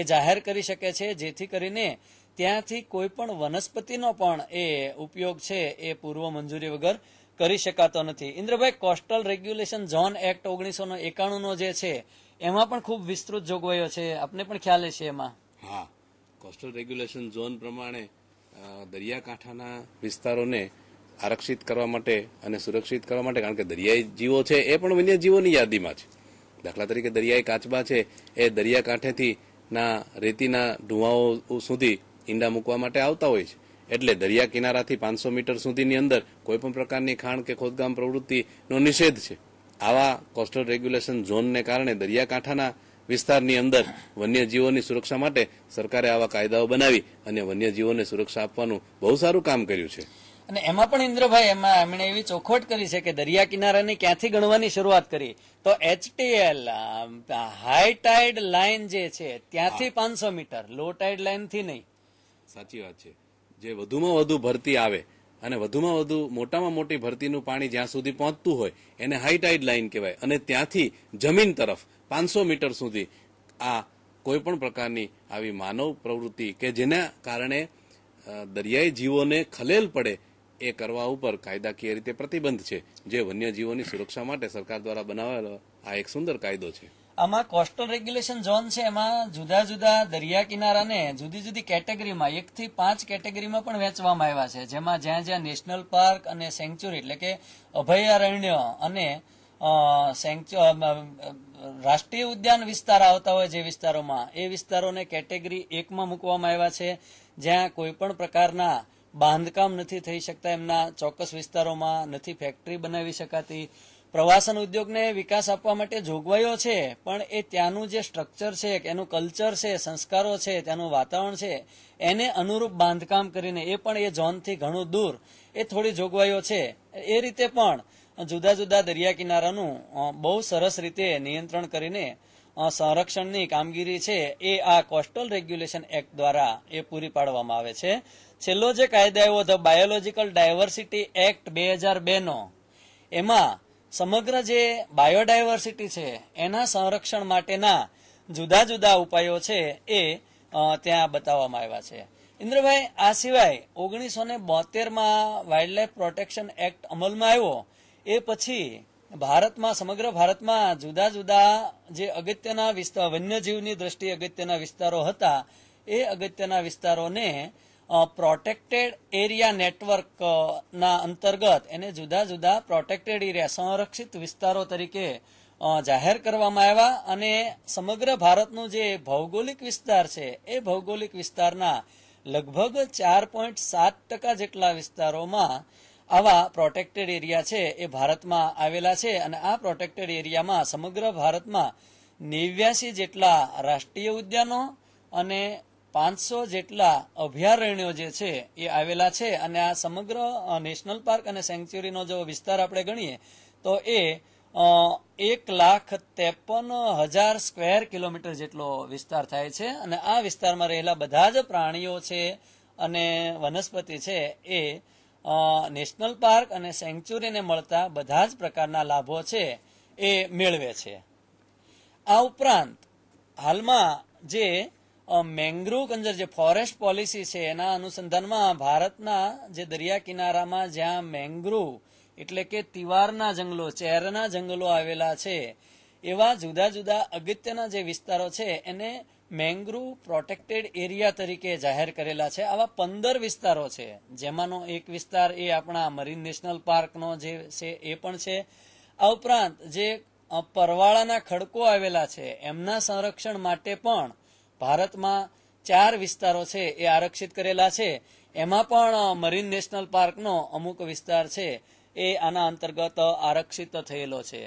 ए जाहेर करी शके छे जेथी करीने त्यांथी कोई पण वनस्पतिनो पण ए उपयोग छे ए पूर्व मंजूरी वगर करी शकातो नथी। Indrabhai coastal regulation zone act ओगनीसो ने एकाणु नो जे छे एमां पण खूब विस्तृत जोगवाईओ छे, आपने पण ख्याल छे एमां। हाँ, कोस्टल रेग्युलेशन जोन प्रमाणे दरियाकांठाना विस्तारोने आरक्षित करवा माटे अने सुरक्षित करवा माटे कारण के दरियाई जीवो छे ए पण वन्य जीवोनी यादीमां छे। दाखला तरीके दरियाई काचबा छे ए दरियाकांठेथी ना रेतीना ढुवाओ सुधी ईंडा मूकवा माटे आवता होय छे एटले दरिया किनाराथी पांचसो मीटर सुधीनी अंदर कोईपण प्रकारनी खाण के खोदकाम प्रवृत्तिनो निषेध छे। आवा कोस्टल रेग्युलेशन झोनने कारणे दरियाकांठाना विस्तारनी अंदर वन्य जीवोनी सुरक्षा माटे सरकारे आवा कायदाओ बनावी अने वन्य जीवोने सुरक्षा आपवानुं बहु सारू काम कर्युं छे। अने एमां पण इंद्रभाई एमां एमणे एवी चोखवट करी छे के दरिया किनाराने क्यांथी गणवानी शरूआत करी तो एचटीएल हाई टाइड लाइन जे छे त्यांथी पांचसो मीटर, लो टाइड लाइन थी नहीं। साची वात छे। जे वधुमां वधु भरती आवे अने वधुमां वधु मोटामां मोटी भरतीनुं पाणी ज्यां सुधी पहोंचतुं होय एने हाई टाइड लाइन कहेवाय अने त्यांथी जमीन तरफ पांचसो मीटर सुधी आ कोईपण प्रकारनी आवी मानव प्रवृत्ति के जेना कारणे दरियाई जीवोने खलेल पड़े ए करवा उपर कायदाकीय रीते प्रतिबंध छे जे वन्य जीवोनी सुरक्षा माटे सरकार द्वारा बनावेलो आ एक सुंदर कायदो छे। आमा कोस्टल रेग्युलेशन झोन छे एमां जुदा जुदा दरिया किनाराने जुदी जुदी केटेगरीमां एक थी पांच केटेगरीमां पण वेचवामां आव्या छे जेमां ज्यां ज्यां नेशनल पार्क अने सेंक्चुरी एटले के अभयारण्य अने राष्ट्रीय उद्यान विस्तार आवता होय जे विस्तारोमां ए विस्तारोने केटेगरी एक मां मूकवामां आव्या छे ज्यां कोईपण प्रकारना बांधकाम नथी थई शकता, एमना चोक्कस विस्तारोमां नथी फेक्टरी बनावी शकाती। प्रवासन उद्योगने विकास आपवा माटे जोगवाईओ छे पण ए त्यानुं जे स्ट्रक्चर छे, एनुं कल्चर छे, संस्कारो छे, त्यानुं वातावरण छे एने अनुरूप बांधकाम करीने ए पण ए झोनथी घणुं दूर ए थोड़ी जोगवाईओ छे। ए रीते पण जुदा जुदा दरिया किनारानु बहु सरस रीते नियंत्रण करीने संरक्षणनी कामगीरी छे ए आ कोस्टल रेग्युलेशन एक्ट द्वारा ए पूरी पाडवामां आवे छे। छेल्लो जे कायदो आव्यो ध बायोलॉजिकल डायवर्सिटी एक्ट दो हज़ार दो नो एमां समग्र जे बायोडायवर्सिटी छे एना संरक्षण माटेना जुदा जुदा उपायों छे ए त्यां बताववामां आव्या छे। इंद्रभाई आ सिवाय ओगनीसो ने बोतेर में वाइल्डलाइफ प्रोटेक्शन एक्ट अमल में आव्यो ए पछी भारत में समग्र भारत में जुदा जुदा जे अगत्यना विस्तार वन्यजीवनी दृष्टि अगत्यना विस्तारों हता ए अगत्यना विस्तारों ने प्रोटेक्टेड एरिया नेटवर्क ना अंतर्गत एने जुदा जुदा प्रोटेक्टेड एरिया संरक्षित विस्तारों तरीके जाहिर करवामां आव्या अने समग्र भारतनुं जे भौगोलिक विस्तार छे ए भौगोलिक विस्तारना लगभग चार पॉइंट सात टका जेटला विस्तारोमां आवा प्रोटेक्टेड एरिया छे ए भारत में आवेला छे अने आ प्रोटेक्टेड एरिया में समग्र भारत में नेव्यासी जेटला राष्ट्रीय उद्यानों अने पांच सौ जेटला अभयारण्यों जे छे ए आवेला छे अने आ समग्र नेशनल पार्क अने सेंक्चुरीनो जो विस्तार आपणे गणीए तो ए एक लाख तेपन हजार स्क्वेर किलोमीटर जेटलो विस्तार थाय छे अने आ विस्तार में रहेला बधा ज प्राणीओ छे अने वनस्पति छे ए नेशनल पार्क अने सेंक्चुरी ने मळता बधा ज प्रकारना लाभो छे ए मेळवे छे। आ उपरांत हालमां जे मैंग्रोव कंजर जे फॉरेस्ट पॉलिसी छे एना अनुसंधानमां भारतना जे दरिया किनारामां ज्यां मैंग्रोव એટલે કે તિવારના જંગલો ચેરના જંગલો આવેલા છે એવા જુદા જુદા અગત્યના જે વિસ્તારો છે એને મેંગ્રુવ પ્રોટેક્ટેડ એરિયા તરીકે જાહેર કરેલા છે। આવા પંદર વિસ્તારો છે જેમાંનો એક વિસ્તાર એ આપણા મરીન નેશનલ પાર્કનો જે છે એ પણ છે। આ ઉપરાંત જે પરવાળાના ખડકો આવેલા છે એમના સંરક્ષણ માટે પણ ભારતમાં ચાર વિસ્તારો છે એ આરક્ષિત કરેલા છે। એમાં પણ મરીન નેશનલ પાર્કનો અમુક વિસ્તાર છે ए आना अंतर्गत आरक्षित थयेलो छे।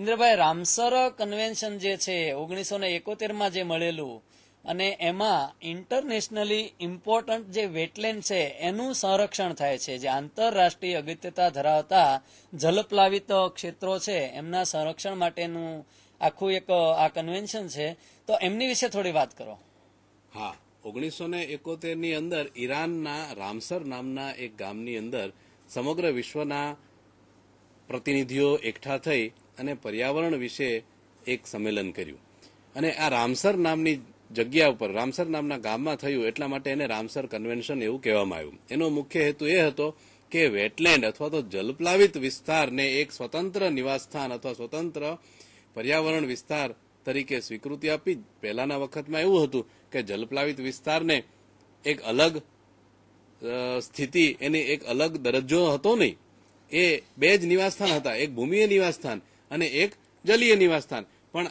इंद्रभाई रामसर कन्वेन्शन जे छे ओगनीसो ने एकोतेर मां जे मळेलू अने एमां इंटरनेशनली इम्पोर्टंट जे वेटलेंड छे एनुं संरक्षण थाय छे जे आंतरराष्ट्रीय अगत्यता धरावता जलप्लावित क्षेत्रों छे एमना संरक्षण माटेनुं आखुं एक आ कन्वेन्शन छे तो एमनी विशे थोड़ी वात करो। हाँ ओगनीसो ने एकोतेर नी अंदर ईरानना रामसर नामना एक गामनी अंदर समग्र विश्वना प्रतिनिधिओ एकठा थई अने पर्यावरण विषे एक सम्मेलन कर्युं अने आ रामसर नामनी जग्या उपर रामसर नामना गाममां थयुं एटला माटे एने रामसर कन्वेन्शन एवुं कहेवामां आव्युं। एनो मुख्य हेतु ए हतो के वेटलेंड अथवा तो जलप्लावित विस्तारने एक स्वतंत्र निवास स्थान अथवा स्वतंत्र पर्यावरण विस्तार तरीके स्वीकृति आपी। पहेलाना वखतमां एवुं हतुं के जलप्लावित विस्तारने एक अलग स्थिति एने एक अलग दरजो हतो नहीं ए बे ज निवासस्थान हता एक भूमिय निवासस्थान अने एक जलीय निवासस्थान पण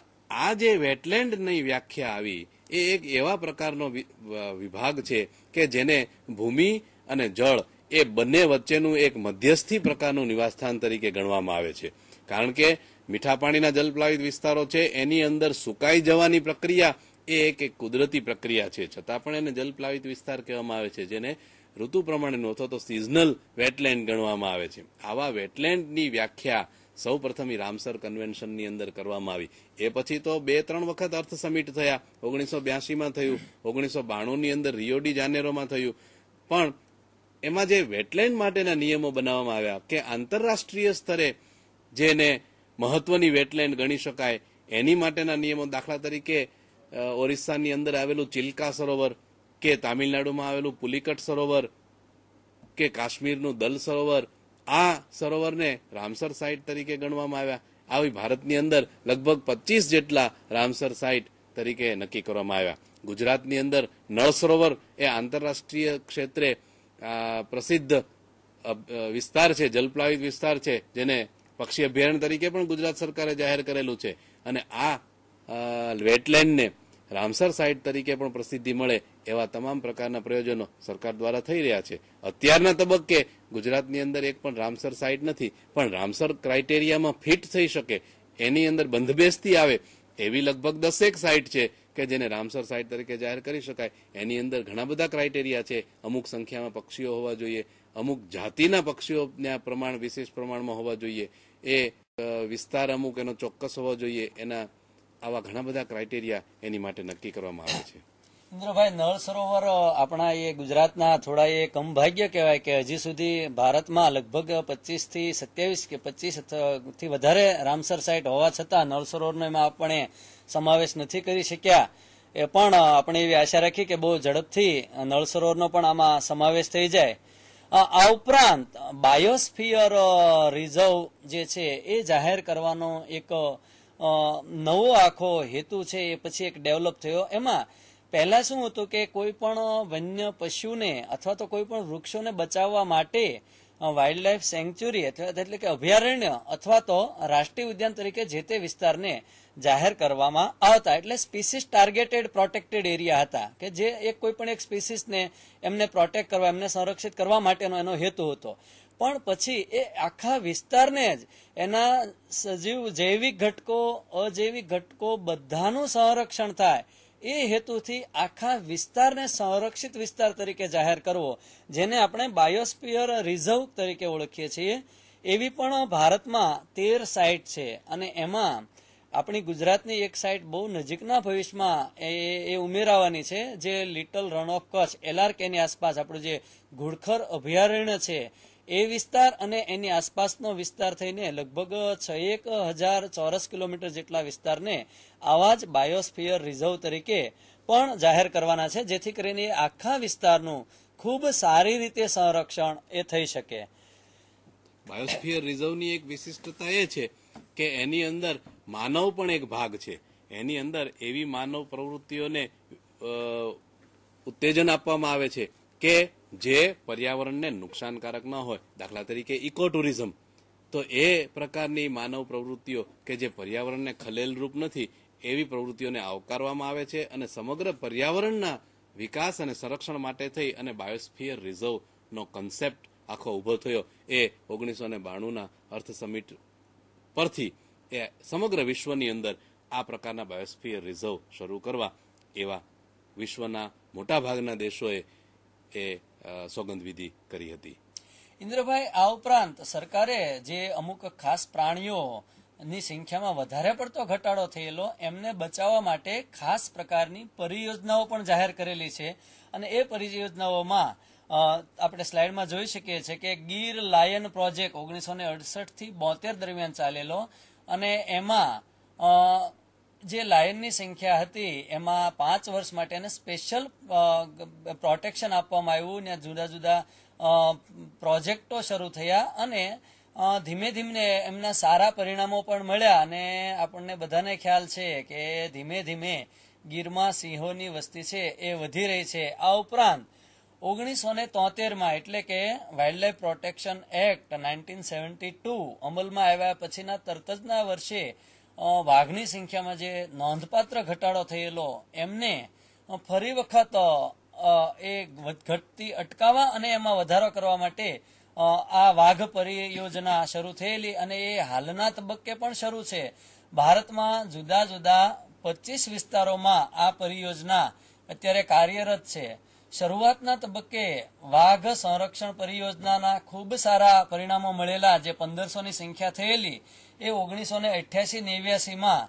आ जे वेटलेंड नी व्याख्या आवी ए एक एवा प्रकारनो विभाग छे के जेने भूमि अने जल ए बने वच्चेनु एक मध्यस्थी प्रकारनु निवासस्थान तरीके गणवामां आवे छे। कारण के मीठा पाणीना जलप्लावित विस्तारो छे एनी अंदर सुकाई जवानी प्रक्रिया ए एक एक कुदरती प्रक्रिया छे छतां पण एने जलप्लावित विस्तार कहेवामां आवे छे जेने ऋतु प्रमाणेनो अथवा तो सीजनल वेटलेंड गणवामां आवे छे। आवा वेटलेंडनी व्याख्या सौप्रथम रामसर कन्वेन्शननी अंदर करवामां आवी। ए पछी तो बे त्रण वखत अर्थ समिट थया ओगनीस सौ ब्यासी मां थयुं ओगनीस सौ बाणु नी अंदर रियो डी जानेरो मां थयुं पण एमां जे वेटलेंड माटेना नियमो बनाववामां आव्या के आंतरराष्ट्रीय स्तरे जेने महत्वनी वेटलेंड गणी शकाय एनी माटेना नियमो दाखला तरीके ओरिस्सानी अंदर आवेलुं चिलका सरोवर के तमिलनाडु में आवेलुं पुलिकट सरोवर के काश्मीरनुं दल सरोवर आ सरोवर ने रामसर साइट तरीके गणवामां आव्या। आवी भारतनी अंदर लगभग पच्चीस जेटला रामसर साइट तरीके नक्की करवामां आव्या। गुजरातनी अंदर नल सरोवर ए आंतरराष्ट्रीय क्षेत्रे प्रसिद्ध विस्तार छे जलप्लावित विस्तार छे जेने पक्षी अभयारण्य तरीके पण गुजरात सरकारे जाहेर करेलुं छे अने आ वेटलेंड ने रामसर साइट तरीके पण प्रसिद्धि मळे एवा तमाम प्रकारना प्रयोजनो सरकार द्वारा थई रह्या छे। अत्यारना तबक्के गुजरातनी अंदर एक पण रामसर साइट नथी पण रामसर क्राइटेरियामां फिट थई शके एनी अंदर बंधबेसती आवे एवी लगभग दसेक साइट छे के जेने रामसर साइट तरीके जाहेर करी शकाय। एनी अंदर घणा बधा क्राइटेरिया छे अमुक संख्यामां पक्षीओ होवा जोईए अमुक जातिना पक्षीओना प्रमाण विशेष प्रमाणमां होवा जोईए ए विस्तार अमुक एनो चोक्कस होवो जोईए एना आवा घणा बधा क्राइटेरिया एनी माटे नक्की करवामां आवे छे। इंद्र भाई, नल सरोवर अपना ये गुजरात ना थोड़ा ये कम भाग्य कहवाय के हजी सुधी भारत में लगभग पच्चीस थी सत्यावीस के पच्चीस थी वधारे रामसर साइट होवा छता नल सरोवर ने में अपने समावेश नहीं करी शक्या। ए पण अपने एवी आशा राखी के बहुत झड़पथी नल सरोवरनो पण आमां समावेश थई जाय। आ उपरांत बायोस्फीयर रिजर्व जे छे ए जाहेर करवानो एक नवो आखो हेतु छे, ए पछी एक डेवलप थयो। एमां पहला शुं हतुं के कोई पण वन्य पशुने अथवा तो कोई पण वृक्षोने बचाववा माटे वाइल्ड लाइफ सेंक्चुरी एटले के अभयारण्य अथवा तो राष्ट्रीय उद्यान तरीके जेते विस्तारने जाहिर करवामां आवता। एटले स्पीसीज टार्गेटेड प्रोटेक्टेड एरिया हता के जे एक कोई पण एक स्पीसीज ने एमने प्रोटेक्ट करवा, एमने संरक्षित करवा माटेनो एनो हेतु हतो। पण पछी ए आखा विस्तारने ज एना सजीव जैविक घटको अजैविक घटको बधानुं संरक्षण थाय ए हेतुथी आखा विस्तारने संरक्षित विस्तार तरीके जाहिर करवो, जेने आपणे बायोस्फीयर रिजर्व तरीके ओळखीए छीए। एवी पण भारतमां तेर साइट छे अने एमां आपणी गुजरातनी एक साइट बहु नजीकना भविष्यमां ए, ए उमेरावानी छे, जे little Rann of Kutch L R K ની आसपास आपणो जे घुड़खर अभयारण्य छे ए विस्तार अने एनी आसपासनो विस्तार थईने लगभग छएक हजार चौरस किलोमीटर जेटला विस्तारने आवा ज बायोस्फीयर रिजर्व तरीके पण जाहेर करवाना छे, जेथी करीने आखा विस्तारनुं खूब सारी रीते संरक्षण ए थई शके। बायोस्फीयर रिजर्वनी एक विशिष्टता ए छे के एनी अंदर मानव पण एक भाग छे। एनी अंदर एवी मानव प्रवृत्तिओने उत्तेजन आपवामां आवे छे के जे पर्यावरण ने नुकसानकारक न हो। दाखला तरीके इको टूरिज्म, तो ए प्रकारनी मानव प्रवृत्तिओ के जे पर्यावरण ने खलेल रूप नथी एवी प्रवृत्तिओने आवकारवामां आवे छे अने समग्र पर्यावरणना विकास अने संरक्षण माटे थई अने बायोस्फीयर रिजर्व नो कन्सेप्ट आखो उभो थयो। ए ओगनीसो ने बाणुंना अर्थ समिट परथी ए समग्र विश्वनी अंदर आ प्रकारना बायोस्फीयर रिजर्व शरू करवा एवा विश्वना मोटा भागना देशोए ए सौगंध विधि करी हती। इंद्रभाई, आ उपरांत सरकारे जे अमुक खास प्राणीओ ની સંખ્યામાં વધારે પડતો ઘટાડો થયેલો એમને બચાવવા માટે ખાસ પ્રકારની પરિયોજનાઓ પણ જાહેર કરેલી છે, અને એ પરિયોજનાઓમાં આપણે સ્લાઇડમાં જોઈ શકીએ છીએ કે ગીર લાયન પ્રોજેક્ટ ઓગણીસો ને અડસઠ થી બોતેર દરમિયાન ચાલેલો, અને એમાં જે લાયનની સંખ્યા હતી એમાં પાંચ વર્ષ માટેને સ્પેશિયલ પ્રોટેક્શન આપવામાં આવ્યું ને જુદા જુદા પ્રોજેક્ટો શરૂ થયા અને ધીમે ધીમે એમના સારા પરિણામો પણ મળ્યા। અને આપણને બધાને ખ્યાલ છે કે ધીમે ધીમે ગીરમાં સિંહોની વસ્તી છે એ વધી રહી છે। આ ઉપરાંત ઓગણીસો ને તોતેરમાં એટલે કે wildlife protection act nineteen seventy two અમલમાં આવ્યા પછીના તરત જ ના વર્ષે વાઘની સંખ્યામાં જે નોંધપાત્ર ઘટાડો થયેલો એમને ફરી વખત એ ઘટતી અટકાવવા અને એમાં વધારો કરવા માટે આ વાઘ પરિયોજના શરૂ થયેલી અને એ હાલના તબક્કે પણ શરૂ છે। ભારતમાં જુદા જુદા પચીસ વિસ્તારોમાં આ પરિયોજના અત્યારે કાર્યરત છે। શરૂઆતના તબક્કે વાઘ સંરક્ષણ પરિયોજનાના ખૂબ સારા પરિણામો મળેલા, જે પંદરસો ની સંખ્યા થયેલી એ ઓગણીસો ને અઠ્યાસી નેવ્યાસી માં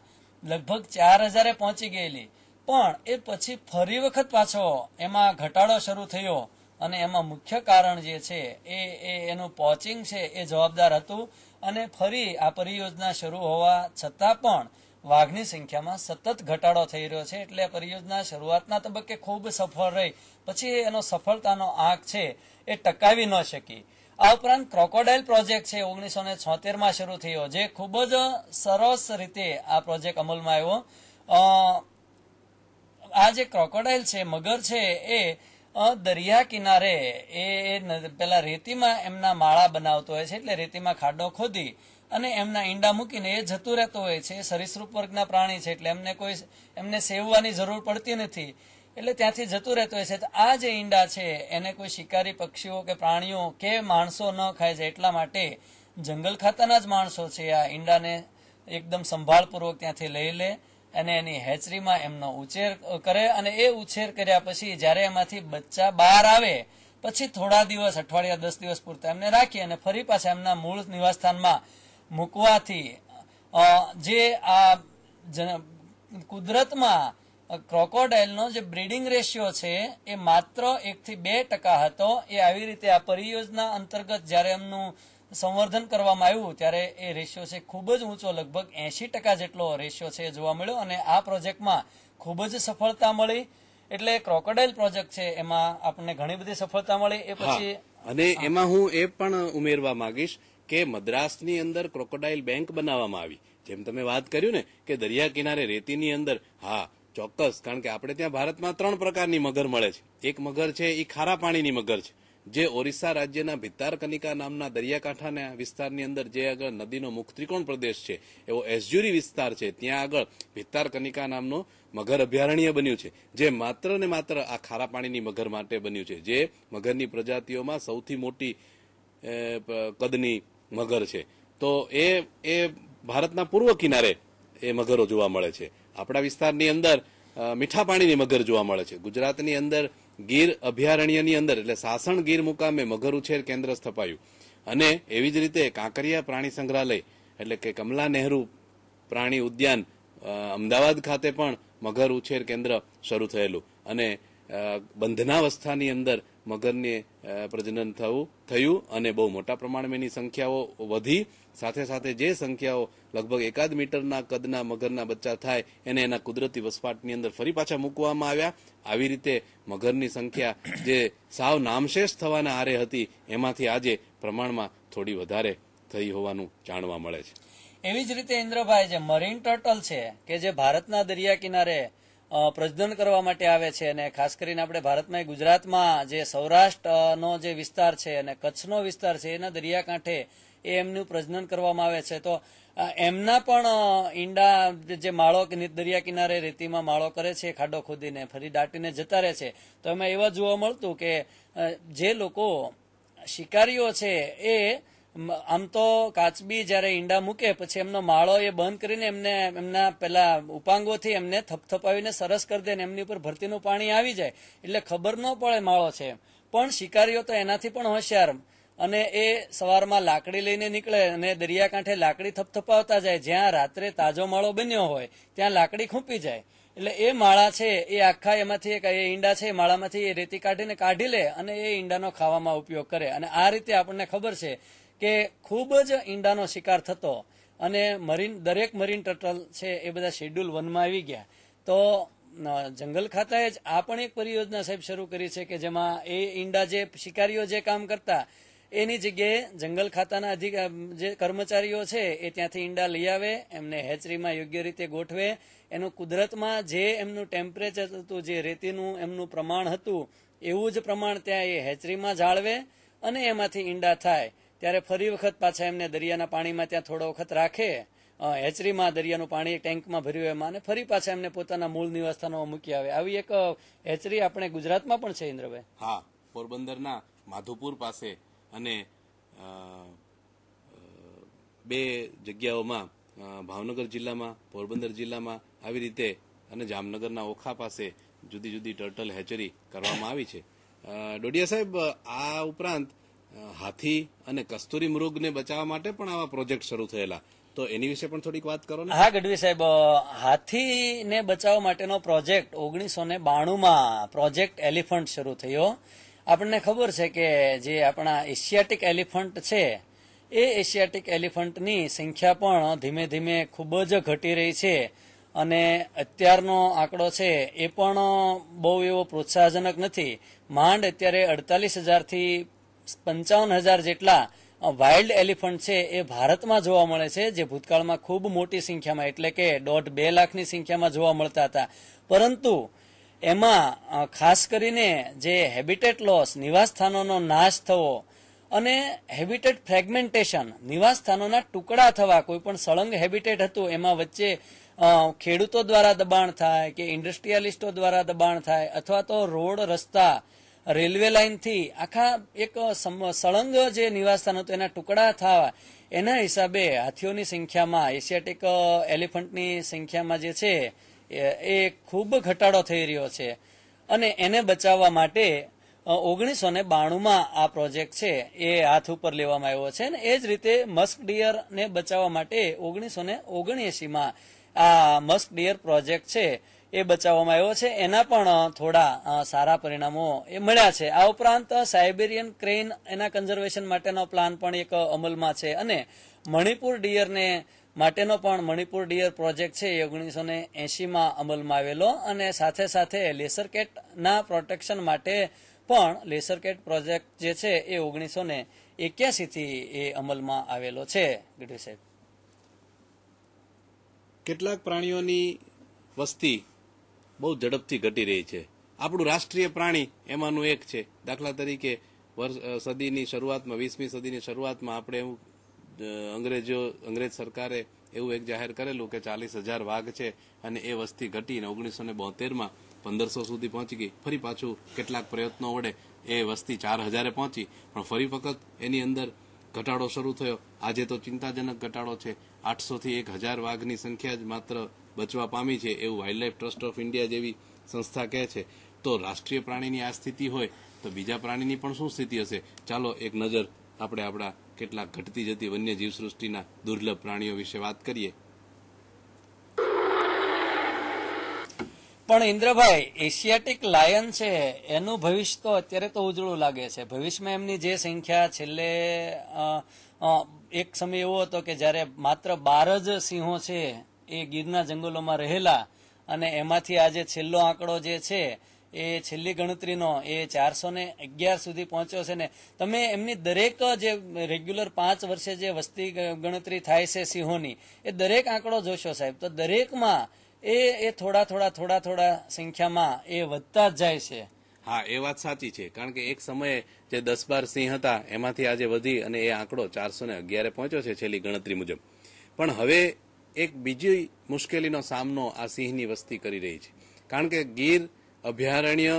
લગભગ ચાર હજારે પહોંચી ગયેલી, પણ એ પછી ફરી વખત પાછો એમાં ઘટાડો શરૂ થયો અને એમાં મુખ્ય કારણ જે છે એ એનું પોચિંગ છે એ જવાબદાર હતું, અને ફરી આ પરિયોજના શરૂ હોવા છતાં પણ વાઘની સંખ્યામાં સતત ઘટાડો થઈ રહ્યો છે। એટલે પરિયોજના શરૂઆતના તબક્કે ખૂબ સફળ રહી પછી એનો સફળતાનો આંક છે એ ટકાવી ન શકી। આ ઉપરાંત ક્રોકોડાઇલ પ્રોજેક્ટ છે ઓગણીસો ને છોતેર માં શરૂ થયો, જે ખૂબ જ સરસ રીતે આ પ્રોજેક્ટ અમલમાં આવ્યો। આ જે ક્રોકોડાઇલ છે મગર છે એ દરિયા કિનારે એ પેલા રેતીમાં એમના માળા બનાવતો હોય છે, એટલે રેતીમાં ખાડો ખોદી અને એમના ઈંડા મૂકીને એ જતું રહેતો હોય છે। સરીસૃપ વર્ગના પ્રાણી છે એટલે એમને કોઈ એમને સેવવાની જરૂર પડતી નથી, એટલે ત્યાંથી જતું રહેતો હોય છે। તો આ જે ઈંડા છે એને કોઈ શિકારી પક્ષીઓ કે પ્રાણીઓ કે માણસો ન ખાઈ જાય એટલા માટે જંગલ ખાતાના જ માણસો છે આ ઈંડાને એકદમ સંભાળપૂર્વક ત્યાંથી લઈ લે અને એની હેચરીમાં એમનો ઉછેર કરે, અને એ ઉછેર કર્યા પછી જયારે એમાંથી બચ્ચા બહાર આવે પછી થોડા દિવસ અઠવાડિયા દસ દિવસ પૂરતા એમને રાખી અને ફરી પાછા એમના મૂળ નિવાસસ્થાનમાં મૂકવાથી જે આ કુદરતમાં ક્રોકોડાઇલનો જે બ્રીડિંગ રેશિયો છે એ માત્ર એક થી બે ટકા હતો. એ આવી રીતે આ પરિયોજના અંતર્ગત જ્યારે એમનું સંવર્ધન કરવામાં આવ્યું ત્યારે એ રેશિયો છે ખૂબ જ ઊંચો, લગભગ એંશી ટકા જેટલો રેશિયો છે જોવા મળ્યો અને આ પ્રોજેક્ટમાં ખૂબ જ સફળતા મળી. એટલે ક્રોકોડાઇલ પ્રોજેક્ટ છે એમાં આપણને ઘણી બધી સફળતા મળી. એ પછી અને એમાં હું એ પણ ઉમેરવા માંગીશ કે મદ્રાસની અંદર ક્રોકોડાઇલ બેંક બનાવવામાં આવી. જેમ તમે વાત કર્યું ને કે દરિયા કિનારે રેતીની અંદર, હા ચોક્કસ, કારણ કે આપણે ત્યાં ભારતમાં ત્રણ પ્રકારની મગર મળે છે. એક મગર છે એ ખારા પાણીની મગર છે જે ઓરિસ્સા રાજ્યના ભિત્તારકનિકા નામના દરિયાકાંઠાના વિસ્તારની અંદર જે આગળ નદીનો મુખ ત્રિકોણ પ્રદેશ છે એવો એઝ્યુરી વિસ્તાર છે ત્યાં આગળ ભિત્તારકનિકા નામનો મગર અભયારણ્ય બન્યું છે જે માત્ર ને માત્ર આ ખારા પાણીની મગર માટે બન્યું છે, જે મગરની પ્રજાતિઓમાં સૌથી મોટી કદની મગર છે. તો એ એ ભારતના પૂર્વ કિનારે એ મગરો જોવા મળે છે. આપણા વિસ્તારની અંદર મીઠા પાણીની મગર જોવા મળે છે. ગુજરાતની અંદર ગીર અભયારણ્યની અંદર એટલે સાસણ ગીર મુકામે મગર ઉછેર કેન્દ્ર સ્થપાયું અને એવી જ રીતે કાંકરિયા પ્રાણી સંગ્રહાલય એટલે કે કમલા નેहरू પ્રાણી ઉદ્યાન અમદાવાદ ખાતે પણ મગર ઉછેર કેન્દ્ર શરૂ થયેલું અને બંધનાવસ્થાની અંદર મગરને પ્રજનન થવું થયું અને બહુ મોટા પ્રમાણમાં એની સંખ્યાઓ વધી. સાથે સાથે જે સંખ્યાઓ લગભગ એકાદ મીટરના કદના મગરના બચ્ચા થાય એને એના કુદરતી વસવાટની અંદર ફરી પાછા મૂકવામાં આવ્યા. આવી રીતે મગરની સંખ્યા જે સાવ નામશેષ થવાના આરે હતી એમાંથી આજે પ્રમાણમાં થોડી વધારે થઈ હોવાનું જાણવા મળે છે. એવી જ રીતે ઇન્દ્રભાઈ, જે મરીન ટર્ટલ છે કે જે ભારતના દરિયા કિનારે પ્રજનન કરવા માટે આવે છે અને ખાસ કરીને આપણે ભારતમાં ગુજરાતમાં જે સૌરાષ્ટ્રનો જે વિસ્તાર છે અને કચ્છનો વિસ્તાર છે એના દરિયાકાંઠે એ એમનું પ્રજનન કરવામાં આવે છે, તો એમના પણ ઈંડા જે માળો કે દરિયા કિનારે રેતીમાં માળો કરે છે, ખાડો ખોદીને ફરી દાટીને જતા રહે છે. તો એમાં એવા જોવા મળતું કે જે લોકો શિકારીઓ છે એ આમ તો કાચબી જયારે ઈંડા મૂકે પછી એમનો માળો એ બંધ કરીને એમને એમના પેલા ઉપાંગોથી એમને થપથપાવીને સરસ કરી દે ને એમની ઉપર ભરતીનું પાણી આવી જાય એટલે ખબર ન પડે માળો છે. પણ શિકારીઓ તો એનાથી પણ હોશિયાર અને એ સવારમાં લાકડી લઈને નીકળે અને દરિયાકાંઠે લાકડી થપથપાવતા જાય, જ્યાં રાત્રે તાજો માળો બન્યો હોય ત્યાં લાકડી ખૂંપી જાય. એટલે એ માળા છે એ આખા એમાંથી એક ઈંડા છે માળામાંથી એ રેતી કાઢીને કાઢી લે અને એ ઈંડાનો ખાવામાં ઉપયોગ કરે. અને આ રીતે આપણને ખબર છે કે ખૂબ જ ઈંડાનો શિકાર થતો અને મરીન દરેક મરીન ટર્ટલ છે એ બધા શેડ્યુલ વનમાં આવી ગયા. તો જંગલ ખાતાએ જ આ પણ એક પરિયોજના સાહેબ શરૂ કરી છે કે જેમાં એ ઈંડા જે શિકારીઓ જે કામ કરતા એની જગ્યાએ જંગલ ખાતાના અધિકાર જે કર્મચારીઓ છે એ ત્યાંથી ઈંડા લઈ આવે, એમને હેચરીમાં યોગ્ય રીતે ગોઠવે, એનું કુદરતમાં જે એમનું ટેમ્પરેચર હતું, જે રેતીનું એમનું પ્રમાણ હતું એવું જ પ્રમાણ ત્યાં એ હેચરીમાં જાળવે અને એમાંથી ઈંડા થાય ત્યારે ફરી વખત પાછા એમને દરિયાના પાણીમાં ત્યાં થોડો વખત રાખે, હેચરીમાં દરિયાનું પાણી ટેન્કમાં ભર્યું એમાં, અને ફરી પાછા એમને પોતાના મૂળ નિવાસસ્થાનોમાં મૂકી આવે. આવી એક હેચરી આપણે ગુજરાતમાં પણ છે ઇન્દ્રભાઈ. હા, પોરબંદરના મધુપુર પાસે અને બે જગ્યાઓમાં ભાવનગર જિલ્લામાં, પોરબંદર જિલ્લામાં આવી રીતે અને જામનગરના ઓખા પાસે જુદી જુદી ટર્ટલ હેચરી કરવામાં આવી છે. ડોડિયા સાહેબ, આ ઉપરાંત હાથી અને કસ્તુરી મૃગને બચાવવા માટે પણ આવા પ્રોજેક્ટ શરૂ થયેલા, તો એની વિશે પણ થોડીક વાત કરો ને. હા ગઢવી સાહેબ, હાથીને બચાવવા માટેનો પ્રોજેક્ટ ઓગણીસો ને બાણુંમાં પ્રોજેક્ટ એલિફન્ટ શરૂ થયો. આપણને ખબર છે કે જે આપણા એશિયાટિક એલિફન્ટ છે એ એશિયાટિક એલિફન્ટની સંખ્યા પણ ધીમે ધીમે ખૂબ જ ઘટી રહી છે અને અત્યારનો આંકડો છે એ પણ બહુ એવો પ્રોત્સાહજનક નથી. માંડ અત્યારે અડતાલીસ હજારથી પંચાવન હજાર જેટલા વાઇલ્ડ એલિફન્ટ છે એ ભારતમાં જોવા મળે છે, જે ભૂતકાળમાં ખૂબ મોટી સંખ્યામાં એટલે કે દોઢ બે લાખની સંખ્યામાં જોવા મળતા હતા. પરંતુ એમાં ખાસ કરીને જે હેબિટેટ લોસ, નિવાસસ્થાનોનો નાશ થવો અને હેબિટેટ ફ્રેગમેન્ટેશન, નિવાસસ્થાનોના ટુકડા થવા, કોઈ પણ સળંગ હેબિટેટ હતું એમાં વચ્ચે ખેડૂતો દ્વારા દબાણ થાય કે ઇન્ડસ્ટ્રીયાલિસ્ટો દ્વારા દબાણ થાય અથવા તો રોડ, રસ્તા, રેલવે લાઇનથી આખા એક સળંગ જે નિવાસસ્થાન હતું એના ટુકડા થવા, એના હિસાબે હાથીઓની સંખ્યામાં, એશિયાટિક એલિફન્ટની સંખ્યામાં જે છે એ ખૂબ ઘટાડો થઈ રહ્યો છે. અને એને બચાવવા માટે ઓગણીસો ને બાણુંમાં આ પ્રોજેક્ટ છે એ હાથ ઉપર લેવામાં આવ્યો છે. અને એ જ રીતે મસ્ક ડિયરને બચાવવા માટે ઓગણીસો ને ઓગણએંશીમાં આ મસ્ક ડિયર પ્રોજેક્ટ છે એ બચાવવામાં આવ્યો છે, એના પણ થોડા સારા પરિણામો એ મળ્યા છે। આ ઉપરાંત સાઇબેરિયન ક્રેન એના કન્ઝર્વેશન માટેનો પ્લાન પણ એક અમલમાં છે અને મણિપુર ડિયરને માટેનો પણ મણિપુર ડિયર પ્રોજેક્ટ છે એ ઓગણીસો ને એંશીમાં અમલમાં આવેલો અને સાથે સાથે લેસરકેટના પ્રોટેક્શન માટે પણ લેસરકેટ પ્રોજેક્ટ જે છે એ ઓગણીસો ને એક્યાસી થી એ અમલમાં આવેલો છે। ગઢવી સાહેબ, કેટલાક પ્રાણીઓની વસ્તી બહુ ઝડપથી ઘટી રહી છે। આપણું રાષ્ટ્રીય પ્રાણી એમાંનું એક છે। દાખલા તરીકે વર્ષ સદીની શરૂઆતમાં વીસમી સદીની શરૂઆતમાં આપણે એવું અંગ્રેજો અંગ્રેજ સરકારે એવું એક જાહેર કરેલું કે ચાલીસ હજાર વાઘ છે અને એ વસ્તી ઘટીને ઓગણીસો ને બોતેરમાં પંદરસો સુધી પહોંચી ગઈ। ફરી પાછું કેટલાક પ્રયત્નો વડે એ વસ્તી ચાર હજારે પહોંચી, પણ ફરી વખત એની અંદર ઘટાડો શરૂ થયો। આજે તો ચિંતાજનક ઘટાડો છે, આઠસો થી એક હજાર વાઘની સંખ્યા જ માત્ર બચવા પામી છે એવું વાઇલ્ડલાઇફ ટ્રસ્ટ ઓફ ઇન્ડિયા જેવી સંસ્થા કહે છે। તો રાષ્ટ્રીય પ્રાણીની આ સ્થિતિ હોય તો બીજા પ્રાણીની પણ શું સ્થિતિ હશે? ચાલો એક નજર આપણે આપણા કેટલાક ઘટતી જતી વન્ય જીવસૃષ્ટિના દુર્લભ પ્રાણીઓ વિશે વાત કરીએ। પણ ઇન્દ્રભાઈ, એશિયાટિક લાયન છે એનું ભવિષ્ય તો અત્યારે તો ઉજળું લાગે છે। ભવિષ્યમાં એમની જે સંખ્યા છેલ્લે એક સમય એવો હતો કે જ્યારે માત્ર બાર જ સિંહો છે એ ગીરના જંગલોમાં રહેલા અને એમાંથી આજે છેલ્લો આંકડો જે છે એ છેલ્લી ગણતરીનો એ ચારસો ને અગિયાર સુધી પહોંચ્યો છે ને તમે એમની દરેક જે રેગ્યુલર પાંચ વર્ષે જે વસ્તી ગણતરી થાય છે સિંહોની એ દરેક આંકડો જોશો સાહેબ તો દરેકમાં એ એ થોડા થોડા થોડા થોડા સંખ્યામાં એ વધતા જાય છે। હા, એ વાત સાચી છે, કારણ કે એક સમયે જે દસ બાર સિંહ હતા એમાંથી આજે વધી અને એ આંકડો ચારસો ને અગિયારે પહોંચ્યો છે છેલ્લી ગણતરી મુજબ। પણ હવે એક બીજી મુશ્કેલીનો સામનો આ સિંહની વસ્તી કરી રહી છે, કારણ કે ગીર અભયારણ્ય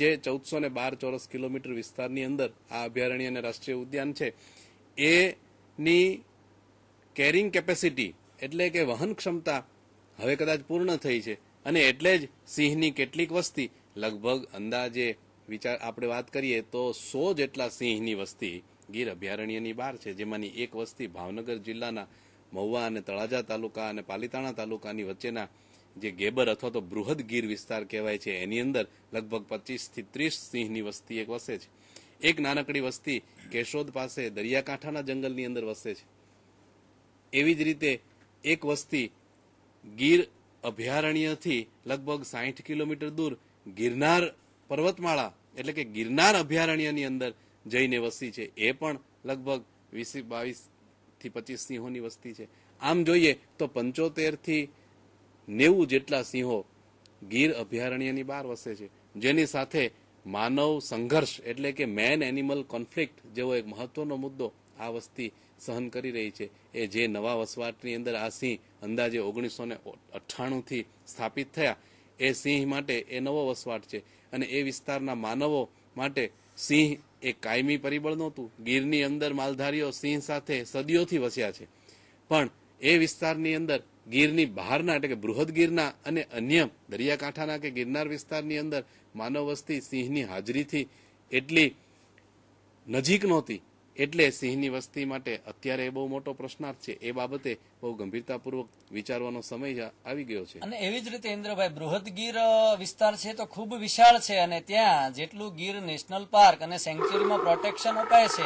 જે ચૌદસો ને બાર ચોરસ કિલોમીટર વિસ્તારની અંદર આ અભયારણ્ય અને રાષ્ટ્રીય ઉદ્યાન છે એની કેરિંગ કેપેસિટી એટલે કે વહન ક્ષમતા હવે કદાચ પૂર્ણ થઈ છે અને એટલે જ સિંહની કેટલીક વસ્તી લગભગ અંદાજે વિચાર આપણે વાત કરીએ તો સો જેટલા સિંહની વસ્તી ગીર અભયારણ્યની બહાર છે, જેમાંની એક વસ્તી ભાવનગર જિલ્લાના મહુવા અને તળાજા તાલુકા અને પાલીતાણા તાલુકાની વચ્ચેના જે ગેબર અથવા તો બૃહદ ગીર વિસ્તાર કહેવાય છે એની અંદર લગભગ પચીસ થી ત્રીસ સિંહની વસ્તી એક વસે છે। એક નાનકડી વસ્તી કેશોદ પાસે દરિયાકાંઠાના જંગલની અંદર વસે છે। એવી જ રીતે એક વસ્તી ગીર અભયારણ્યથી લગભગ સાઠ કિલોમીટર દૂર ગિરનાર પર્વતમાળા એટલે કે ગિરનાર અભયારણ્યની અંદર જઈને વસ્તી છે, એ પણ લગભગ વીસ બાવીસ થી પચીસ સિંહોની વસ્તી છે। આમ જોઈએ તો પંચોતેર થી નેવું જેટલા સિંહો ગીર અભયારણ્યની બહાર વસે છે, જેની સાથે માનવ સંઘર્ષ એટલે કે મેન એનિમલ કોન્ફ્લિક્ટ જેવો એક મહત્વનો મુદ્દો આ વસ્તી સહન કરી રહી છે। એ જે નવા વસવાટની અંદર આ સિંહ અંદાજે ઓગણીસો ને અઠ્ઠાણુંથી સ્થાપિત થયા એ સિંહ માટે એ નવો વસવાટ છે અને એ વિસ્તારના માનવો માટે સિંહ એ કાયમી પરિબળ નહોતું। ગીરની અંદર માલધારીઓ સિંહ સાથે સદીઓથી વસ્યા છે, પણ એ વિસ્તારની અંદર ગીરની બહારના એટલે કે બૃહદ ગીરના અને અન્ય દરિયાકાંઠાના કે ગિરનાર વિસ્તારની અંદર માનવ વસ્તી સિંહની હાજરીથી એટલી નજીક નહોતી, એટલે સિંહની વસ્તી માટે અત્યારે બહુ મોટો પ્રશ્નાર્થ છે। એ બાબતે બહુ ગંભીરતાપૂર્વક વિચારવાનો સમય આવી ગયો છે। અને એવી જ રીતે ઇન્દ્રભાઈ, બૃહદ ગીર વિસ્તાર છે તો ખૂબ વિશાળ છે અને ત્યાં જેટલું ગીર નેશનલ પાર્ક અને સેન્ચ્યુરીમાં પ્રોટેક્શન અપાય છે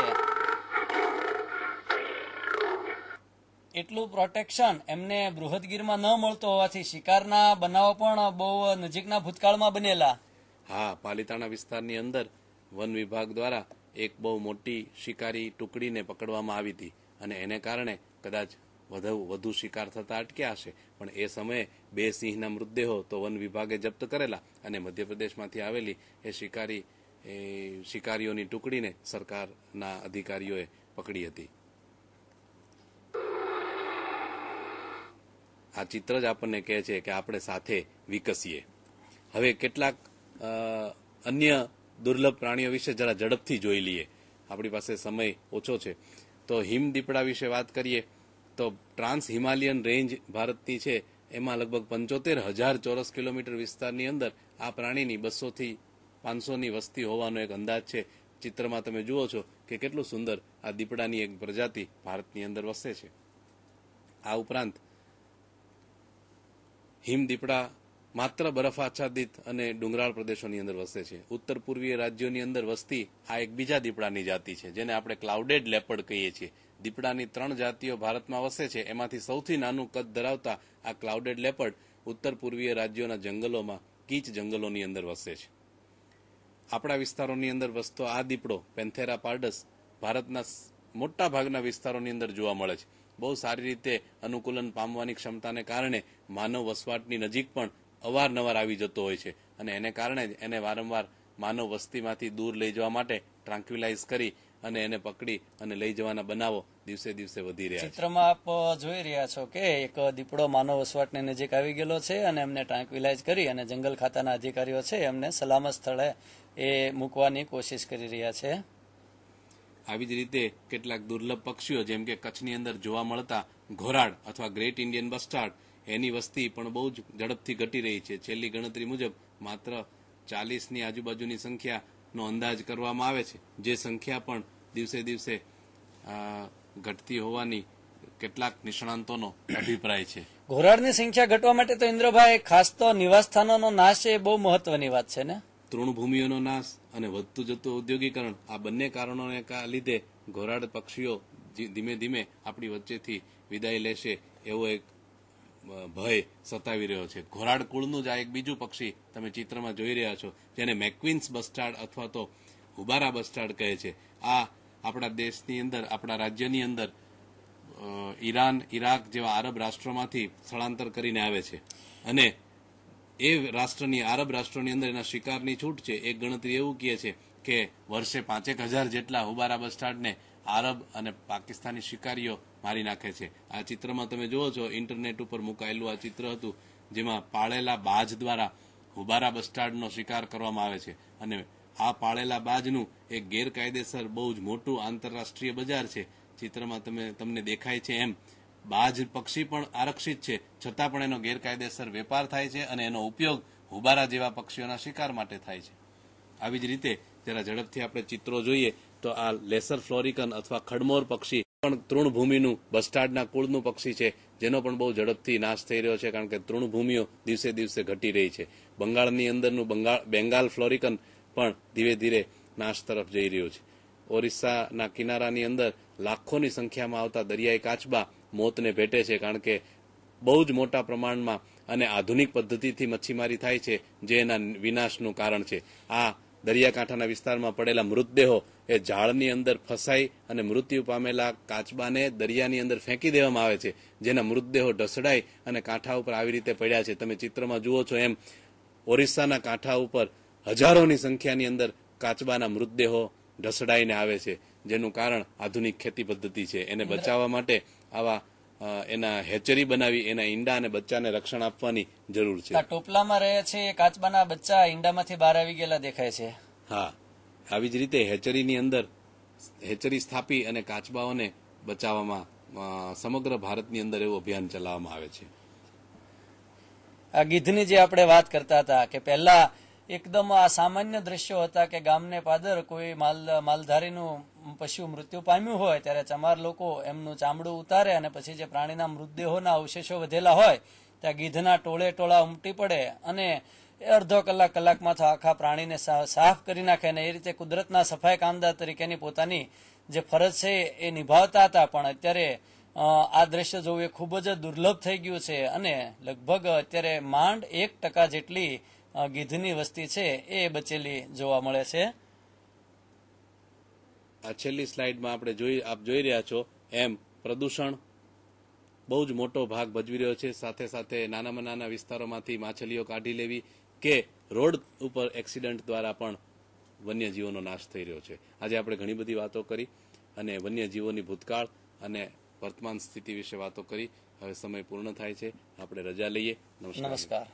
એટલું પ્રોટેક્શન એમને બૃહદ ગીરમાં ન મળતો હોવાથી શિકારના બનાવો પણ બહુ નજીકના ભૂતકાળમાં બનેલા। હા, પાલીતાણા વિસ્તારની અંદર વન વિભાગ દ્વારા એક બહુ મોટી શિકારી ટુકડીને પકડવામાં આવી હતી અને એને કારણે કદાચ વધુ વધુ શિકાર થતા અટક્યા હશે, પણ એ સમયે બે સિંહના મૃતદેહો તો વન વિભાગે જપ્ત કરેલા અને મધ્યપ્રદેશમાંથી આવેલી એ શિકારી શિકારીઓની ટુકડીને સરકારના અધિકારીઓએ પકડી હતી। આ ચિત્ર જ આપણને કહે છે કે આપણે સાથે વિકસીએ। હવે કેટલાક અન્ય દુર્લભ પ્રાણીઓ વિશે જરા ઝડપથી જોઈ લઈએ, આપણી પાસે સમય ઓછો છે। તો હિમ દીપડા વિશે વાત કરીએ તો ટ્રાન્સ હિમાલયન રેન્જ ભારતની છે, એમાં લગભગ પંચોતેર હજાર ચોરસ કિલોમીટર વિસ્તારની અંદર આ પ્રાણીની બસો થી પાંચસોની વસ્તી હોવાનો એક અંદાજ છે। ચિત્રમાં તમે જુઓ છો કે કેટલું સુંદર આ દીપડાની એક પ્રજાતિ ભારતની અંદર વસે છે। આ ઉપરાંત હિમ દીપડા मात्र बर्फ आच्छादित अने डुंगराळ प्रदेशोनी अंदर वसे छे। उत्तर पूर्वीय राज्योनी अंदर वसती आ एक बीजा दीपड़ानी जाति छे जेने आपणे क्लाउडेड लेपर्ड कहीए छीए। दीपड़ानी त्रण जातिओ भारतमां वसे छे, एमांथी सौथी नानुं कद धरावता आ क्लाउडेड लेपर्ड उत्तर पूर्वीय राज्योना जंगलोमां कीच जंगलोनी अंदर वसे छे। आपणा विस्तारोनी अंदर वसतो आ दीपड़ो पेन्थेरा पार्डस भारतना मोटा भागना विस्तारोनी अंदर जोवा मळे छे। बहु सारी रीते अनुकूलन पामवानी क्षमताने कारणे मानव वसवाटनी नजीक पण अवारनवार आवी जतो होय छे अने एने कारणे ज एने वारंवार मानव वस्तीमांथी दूर लई जवा माटे ट्रांक्विलाइज करी अने एने पकड़ी अने लई जवाना बनावो दिवसे दिवसे वधी रह्या छे। चित्रमां आप जोई रह्या छो के एक दीपड़ो मानव वसवाटने नजीक आवी गेलो छे अने एमने ट्रांक्विलाइज करी अने जंगल खाताना अधिकारीओ छे एमने सलामत स्थळे ए मूकवानी कोशिश करी रह्या छे। આવી જ રીતે કેટલાક દુર્લભ પક્ષીઓ જેમ કે કચ્છની અંદર જોવા મળતા ઘોરાડ અથવા ગ્રેટ ઇન્ડિયન બસ્ટાર્ડ એની વસ્તી પણ બહુ જ ઝડપથી ઘટી રહી છે। છેલ્લી ગણતરી મુજબ માત્ર ચાલીસ ની આજુબાજુની સંખ્યાનો અંદાજ કરવામાં આવે છે, જે સંખ્યા પણ દિવસે દિવસે ઘટતી હોવાની કેટલાક નિષ્ણાંતોનો અભિપ્રાય છે। ઘોરાડની સંખ્યા ઘટવા માટે તો ઇન્દ્રભાઈ ખાસ તો નિવાસસ્થાનોનો નાશ એ બહુ મહત્વની વાત છે ને। તૃણભૂમિઓનો નાશ અને વધતું જતું ઔદ્યોગિકરણ આ બંને કારણોને લીધે ઘોરાડ પક્ષીઓ ધીમે ધીમે આપણી વચ્ચેથી વિદાય લેશે એવો એક ભય સતાવી રહ્યો છે। ઘોરાડ કુળનું જ આ એક બીજું પક્ષી તમે ચિત્રમાં જોઈ રહ્યા છો, જેને મેક્વિન્સ બસ્ટાર્ડ અથવા તો હુબારા બસ્ટાર્ડ કહે છે। આ આપણા દેશની અંદર, આપણા રાજ્યની અંદર ઈરાન, ઈરાક જેવા આરબ રાષ્ટ્રોમાંથી સ્થળાંતર કરીને આવે છે અને એ રાષ્ટ્રની આરબ રાષ્ટ્રોની અંદર એના શિકારની છૂટ છે। એક ગણતરી એવું કહે છે કે વર્ષે પાંચેક હજાર જેટલા હુબારા બસ્ટાર્ડને આરબ અને પાકિસ્તાની શિકારીઓ મારી નાખે છે। આ ચિત્રમાં તમે જુઓ છો, ઇન્ટરનેટ ઉપર મુકાયેલું આ ચિત્ર હતું, જેમાં પાળેલા બાજ દ્વારા હુબારા બસ્ટાર્ડનો શિકાર કરવામાં આવે છે અને આ પાળેલા બાજનું એક ગેરકાયદેસર બહુ જ મોટું આંતરરાષ્ટ્રીય બજાર છે। ચિત્રમાં તમે તમને દેખાય છે એમ બાજ પક્ષી પણ આરક્ષિત છે, છતાં પણ એનો ગેરકાયદેસર વેપાર થાય છે અને એનો ઉપયોગ હુબારા જેવા પક્ષીઓના શિકાર માટે થાય છે। આવી જ રીતે જરા ઝડપથી આપણે ચિત્રો જોઈએ તો આ લેસર ફ્લોરિકન અથવા ખડમોર પક્ષી પણ તૃણભૂમિનું બસ્ટાર્ડના કુળનું પક્ષી છે, જેનો પણ બહુ ઝડપથી નાશ થઈ રહ્યો છે, કારણ કે તૃણભૂમિઓ દિવસે દિવસે ઘટી રહી છે। બંગાળની અંદરનું બંગાળ બેંગાલ ફ્લોરિકન પણ ધીરે ધીરે નાશ તરફ જઈ રહ્યો છે। ઓરિસ્સાના કિનારાની અંદર લાખોની સંખ્યામાં આવતા દરિયાઈ કાચબા મોતને ભેટે છે, કારણ કે બહુ જ મોટા પ્રમાણમાં અને આધુનિક પદ્ધતિથી મચ્છીમારી થાય છે, જે એના વિનાશનું કારણ છે। આ દરિયાકાંઠાના વિસ્તારમાં પડેલા મૃતદેહો એ ઝાડની અંદર ફસાઈ અને મૃત્યુ પામેલા કાચબાને દરિયાની અંદર ફેંકી દેવામાં આવે છે, જેના મૃતદેહો ઢસડાઈ અને કાંઠા ઉપર આવી રીતે પડ્યા છે। તમે ચિત્રમાં જુઓ છો એમ ઓરિસ્સાના કાંઠા ઉપર હજારોની સંખ્યાની અંદર કાચબાના મૃતદેહો ઢસડાઈને આવે છે, જેનું કારણ આધુનિક ખેતી પદ્ધતિ છે। એને બચાવવા માટે આવા એના હેચરી બનાવી એના ઈંડા અને બચ્ચાને રક્ષણ આપવાની જરૂર છે। ટોપલામાં રહે છે કાચબાના બચ્ચા ઈંડામાંથી બહાર આવી ગયેલા દેખાય છે। હા, આવી જ રીતે હેચરીની અંદર હેચરી સ્થાપી અને કાચબાઓને બચાવવામાં સમગ્ર ભારતની અંદર એવું અભિયાન ચલાવવામાં આવે છે। આ ગીધની જે આપણે વાત કરતા હતા કે પહેલા એકદમ આ સામાન્ય દ્રશ્યો હતા કે ગામને પાદર કોઈ માલ માલધારીનું પશુ મૃત્યુ પામ્યું હોય ત્યારે ચમાર લોકો એમનું ચામડું ઉતારે અને પછી જે પ્રાણીના મૃતદેહોના અવશેષો વધેલા હોય ત્યાં ગીધના ટોળે ટોળા ઉમટી પડે અને અડધો કલાક કલાકમાં તો આખા પ્રાણીને સાફ કરી નાખે અને એ રીતે કુદરતના સફાઈ કામદાર તરીકેની પોતાની જે ફરજ છે એ નિભાવતા હતા। પણ અત્યારે આ દ્રશ્ય જોવું એ ખૂબ જ દુર્લભ થઈ ગયું છે અને લગભગ અત્યારે માંડ એક ટકા જેટલી ગીધની વસ્તી છે એ બચેલી જોવા મળે છે। આ છેલ્લી સ્લાઇડમાં આપણે જોઈ આપ જોઈ રહ્યા છો એમ પ્રદૂષણ બહુ જ મોટો ભાગ ભજવી રહ્યો છે, સાથે સાથે નાનામાં નાના વિસ્તારોમાંથી માછલીઓ કાઢી લેવી કે રોડ ઉપર એક્સિડન્ટ દ્વારા પણ વન્યજીવોનો નાશ થઈ રહ્યો છે। આજે આપણે ઘણી બધી વાતો કરી અને વન્યજીવોની ભૂતકાળ અને વર્તમાન સ્થિતિ વિશે વાતો કરી। હવે સમય પૂર્ણ થાય છે, આપણે રજા લઈએ। નમસ્કાર।